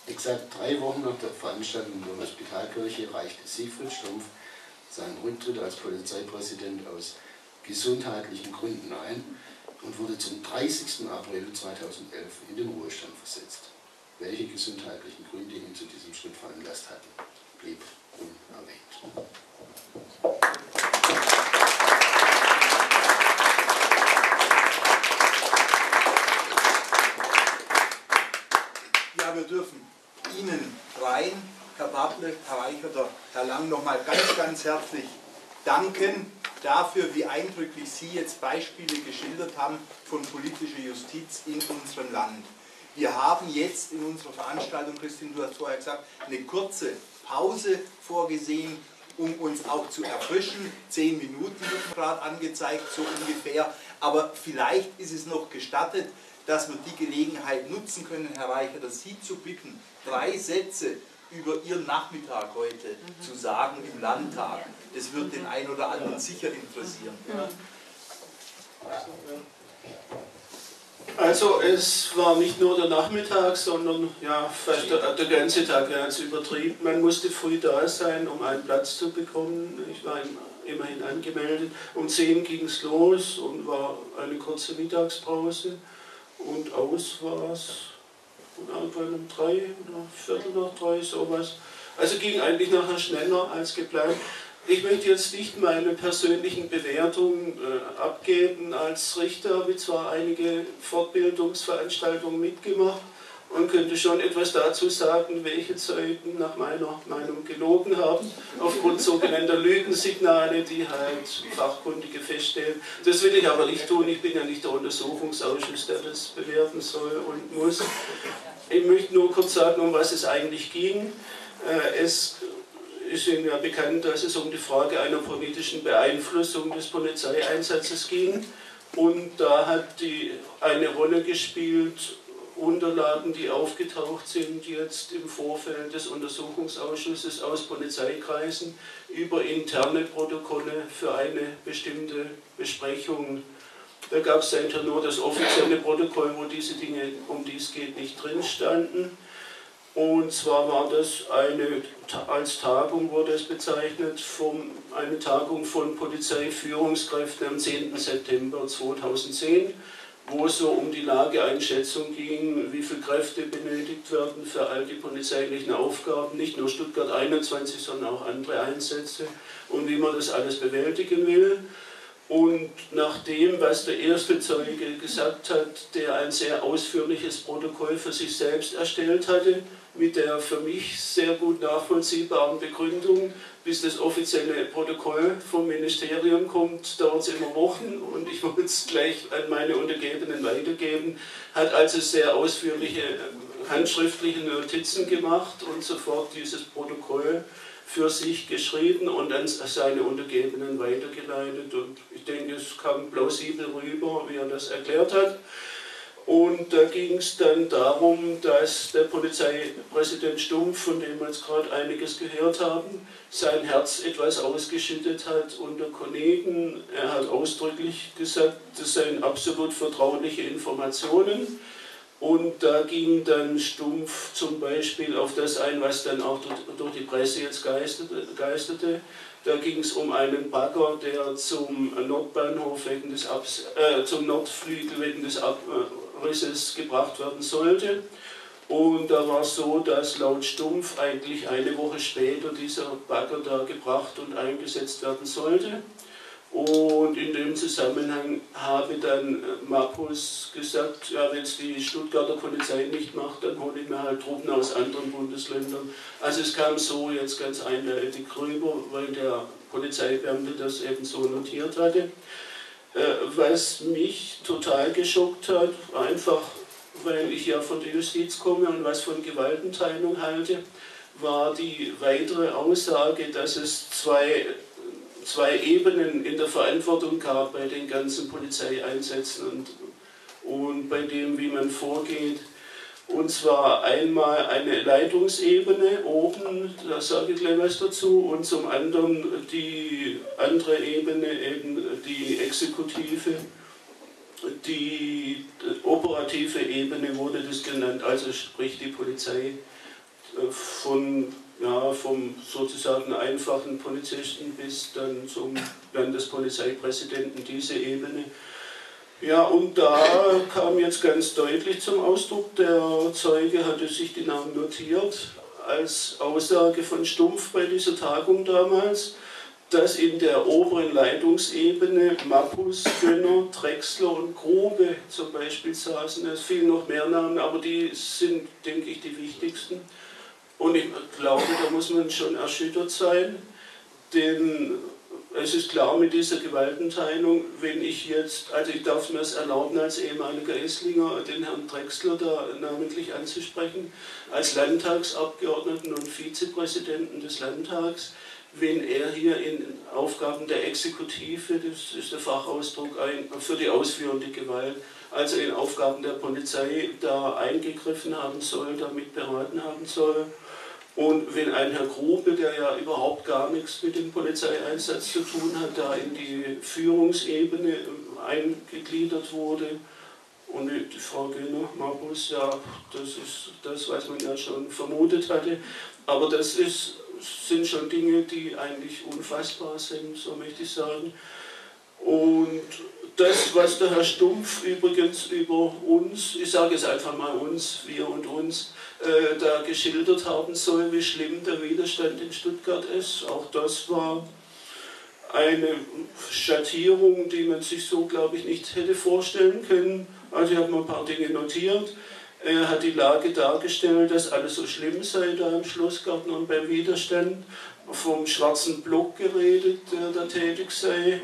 Exakt 3 Wochen nach der Veranstaltung der Hospitalkirche reichte Siegfried Stumpf seinen Rücktritt als Polizeipräsident aus gesundheitlichen Gründen ein und wurde zum 30. April 2011 in den Ruhestand versetzt. Welche gesundheitlichen Gründe ihn zu diesem Schritt veranlasst hatten, blieb unerwähnt. Wir dürfen Ihnen dreien, Herr Bartle, Herr Reicherter, Herr Lang, nochmal ganz, ganz herzlich danken dafür, wie eindrücklich Sie jetzt Beispiele geschildert haben von politischer Justiz in unserem Land. Wir haben jetzt in unserer Veranstaltung, Christine, du hast vorher gesagt, eine kurze Pause vorgesehen, um uns auch zu erfrischen. 10 Minuten wird gerade angezeigt, so ungefähr. Aber vielleicht ist es noch gestattet, dass wir die Gelegenheit nutzen können, Herr Reicherter, Sie zu bitten, 3 Sätze über Ihren Nachmittag heute zu sagen im Landtag. Das wird den einen oder anderen sicher interessieren. Also es war nicht nur der Nachmittag, sondern ja, fast der ganze Tag, ganz übertrieben. Man musste früh da sein, um einen Platz zu bekommen. Ich war immerhin angemeldet. Um 10 ging es los und war eine kurze Mittagspause. Und aus war es irgendwann um 3 oder Viertel nach 3, sowas. Also ging eigentlich nachher schneller als geplant. Ich möchte jetzt nicht meine persönlichen Bewertungen abgeben. Als Richter habe ich zwar einige Fortbildungsveranstaltungen mitgemacht und könnte schon etwas dazu sagen, welche Zeugen nach meiner Meinung gelogen haben, aufgrund sogenannter Lügensignale, die halt Fachkundige feststellen. Das will ich aber nicht tun, ich bin ja nicht der Untersuchungsausschuss, der das bewerten soll und muss. Ich möchte nur kurz sagen, um was es eigentlich ging. Es ist Ihnen ja bekannt, dass es um die Frage einer politischen Beeinflussung des Polizeieinsatzes ging. Und da hat die eine Rolle gespielt, Unterlagen, die aufgetaucht sind jetzt im Vorfeld des Untersuchungsausschusses aus Polizeikreisen über interne Protokolle für eine bestimmte Besprechung. Da gab es einfach nur das offizielle Protokoll, wo diese Dinge, um die es geht, nicht drin standen. Und zwar war das eine, als Tagung wurde es bezeichnet, eine Tagung von Polizeiführungskräften am 10. September 2010. Wo es so um die Lageeinschätzung ging, wie viele Kräfte benötigt werden für all die polizeilichen Aufgaben, nicht nur Stuttgart 21, sondern auch andere Einsätze und wie man das alles bewältigen will. Und nach dem, was der erste Zeuge gesagt hat, der ein sehr ausführliches Protokoll für sich selbst erstellt hatte, mit der für mich sehr gut nachvollziehbaren Begründung, bis das offizielle Protokoll vom Ministerium kommt, dauert es immer Wochen und ich wollte es gleich an meine Untergebenen weitergeben, hat also sehr ausführliche handschriftliche Notizen gemacht und sofort dieses Protokoll für sich geschrieben und an seine Untergebenen weitergeleitet. Und ich denke, es kam plausibel rüber, wie er das erklärt hat. Und da ging es dann darum, dass der Polizeipräsident Stumpf, von dem wir jetzt gerade einiges gehört haben, sein Herz etwas ausgeschüttet hat unter Kollegen. Er hat ausdrücklich gesagt, das seien absolut vertrauliche Informationen. Und da ging dann Stumpf zum Beispiel auf das ein, was dann auch durch die Presse jetzt geisterte. Da ging es um einen Bagger, der zum Nordbahnhof zum Nordflügel wegen des Abrisses gebracht werden sollte. Und da war es so, dass laut Stumpf eigentlich eine Woche später dieser Bagger da gebracht und eingesetzt werden sollte. Und in dem Zusammenhang habe dann Mappus gesagt, ja, wenn es die Stuttgarter Polizei nicht macht, dann hole ich mir halt Truppen aus anderen Bundesländern. Also es kam so jetzt ganz eindeutig rüber, weil der Polizeibeamte das eben so notiert hatte. Was mich total geschockt hat, einfach weil ich ja von der Justiz komme und was von Gewaltenteilung halte, war die weitere Aussage, dass es zwei Ebenen in der Verantwortung gab bei den ganzen Polizeieinsätzen und bei dem, wie man vorgeht. Und zwar einmal eine Leitungsebene oben, da sage ich gleich was dazu, und zum anderen die andere Ebene, eben die Exekutive, die operative Ebene wurde das genannt, also sprich die Polizei von ja, vom sozusagen einfachen Polizisten bis dann zum Landespolizeipräsidenten, diese Ebene. Ja, und da kam jetzt ganz deutlich zum Ausdruck, der Zeuge hatte sich die Namen notiert, als Aussage von Stumpf bei dieser Tagung damals, dass in der oberen Leitungsebene Mappus, Gönner, Drechsler und Grube zum Beispiel saßen. Es fielen noch mehr Namen, aber die sind, denke ich, die wichtigsten. Und ich glaube, da muss man schon erschüttert sein, denn es ist klar mit dieser Gewaltenteilung, wenn ich jetzt, also ich darf mir es erlauben, als ehemaliger Esslinger den Herrn Drechsler da namentlich anzusprechen, als Landtagsabgeordneten und Vizepräsidenten des Landtags, wenn er hier in Aufgaben der Exekutive, das ist der Fachausdruck für die ausführende Gewalt, also in Aufgaben der Polizei da eingegriffen haben soll, damit beraten haben soll. Und wenn ein Herr Grube, der ja überhaupt gar nichts mit dem Polizeieinsatz zu tun hat, da in die Führungsebene eingegliedert wurde, und die Frau Gönner, Mappus, ja, das ist das, was man ja schon vermutet hatte, aber das ist, sind schon Dinge, die eigentlich unfassbar sind, so möchte ich sagen. Und das, was der Herr Stumpf übrigens über uns, ich sage es einfach mal uns, wir und uns, da geschildert haben soll, wie schlimm der Widerstand in Stuttgart ist, auch das war eine Schattierung, die man sich so, glaube ich, nicht hätte vorstellen können. Also ich habe mal ein paar Dinge notiert. Er hat die Lage dargestellt, dass alles so schlimm sei da im Schlossgarten und beim Widerstand, vom schwarzen Block geredet, der da tätig sei,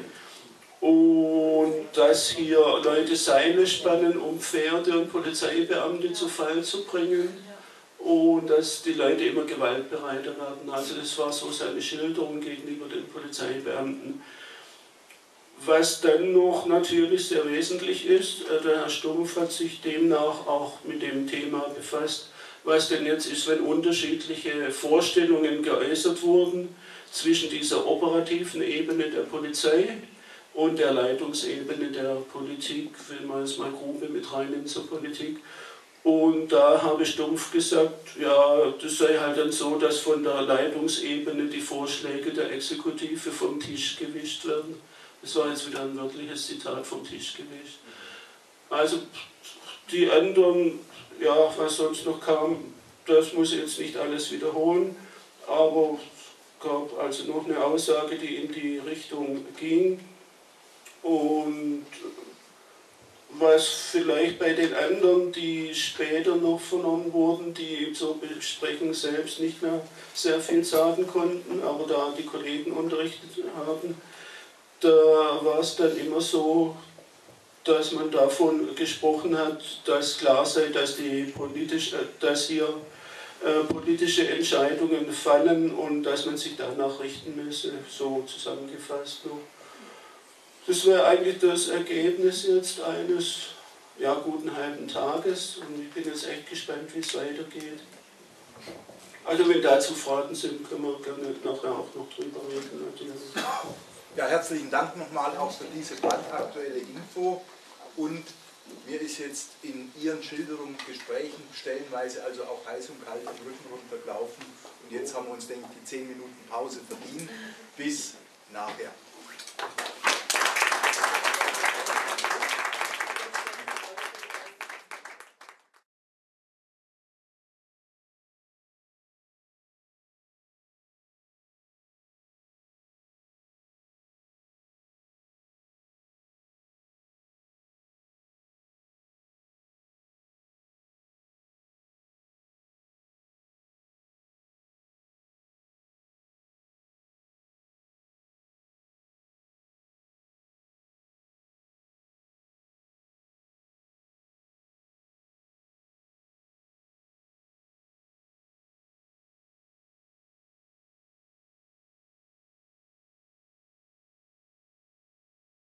und dass hier Leute Seile spannen, um Pferde und Polizeibeamte zu Fall zu bringen, und dass die Leute immer gewaltbereit werden. Also das war so seine Schilderung gegenüber den Polizeibeamten. Was dann noch natürlich sehr wesentlich ist, der Herr Stumpf hat sich demnach auch mit dem Thema befasst, was denn jetzt ist, wenn unterschiedliche Vorstellungen geäußert wurden zwischen dieser operativen Ebene der Polizei und der Leitungsebene der Politik, wenn man es mal Grube mit reinnimmt zur Politik. Und da habe Stumpf gesagt, ja, das sei halt dann so, dass von der Leitungsebene die Vorschläge der Exekutive vom Tisch gewischt werden. Das war jetzt wieder ein wörtliches Zitat vom Tisch gewischt. Also die anderen, ja, was sonst noch kam, das muss ich jetzt nicht alles wiederholen, aber es gab also noch eine Aussage, die in die Richtung ging. Und was vielleicht bei den anderen, die später noch vernommen wurden, die zur Besprechung selbst nicht mehr sehr viel sagen konnten, aber da die Kollegen unterrichtet haben, da war es dann immer so, dass man davon gesprochen hat, dass klar sei, dass, politische Entscheidungen fallen und dass man sich danach richten müsse, so zusammengefasst noch. Das wäre eigentlich das Ergebnis jetzt eines, ja, guten halben Tages, und ich bin jetzt echt gespannt, wie es weitergeht. Also wenn dazu Fragen sind, können wir gerne nachher auch noch drüber reden. Natürlich. Ja, herzlichen Dank nochmal auch für diese brandaktuelle Info, und mir ist jetzt in Ihren Schilderungen, Gesprächen stellenweise also auch heiß und kalt im Rücken runtergelaufen, und jetzt haben wir uns, denke ich, die 10 Minuten Pause verdient. Bis nachher.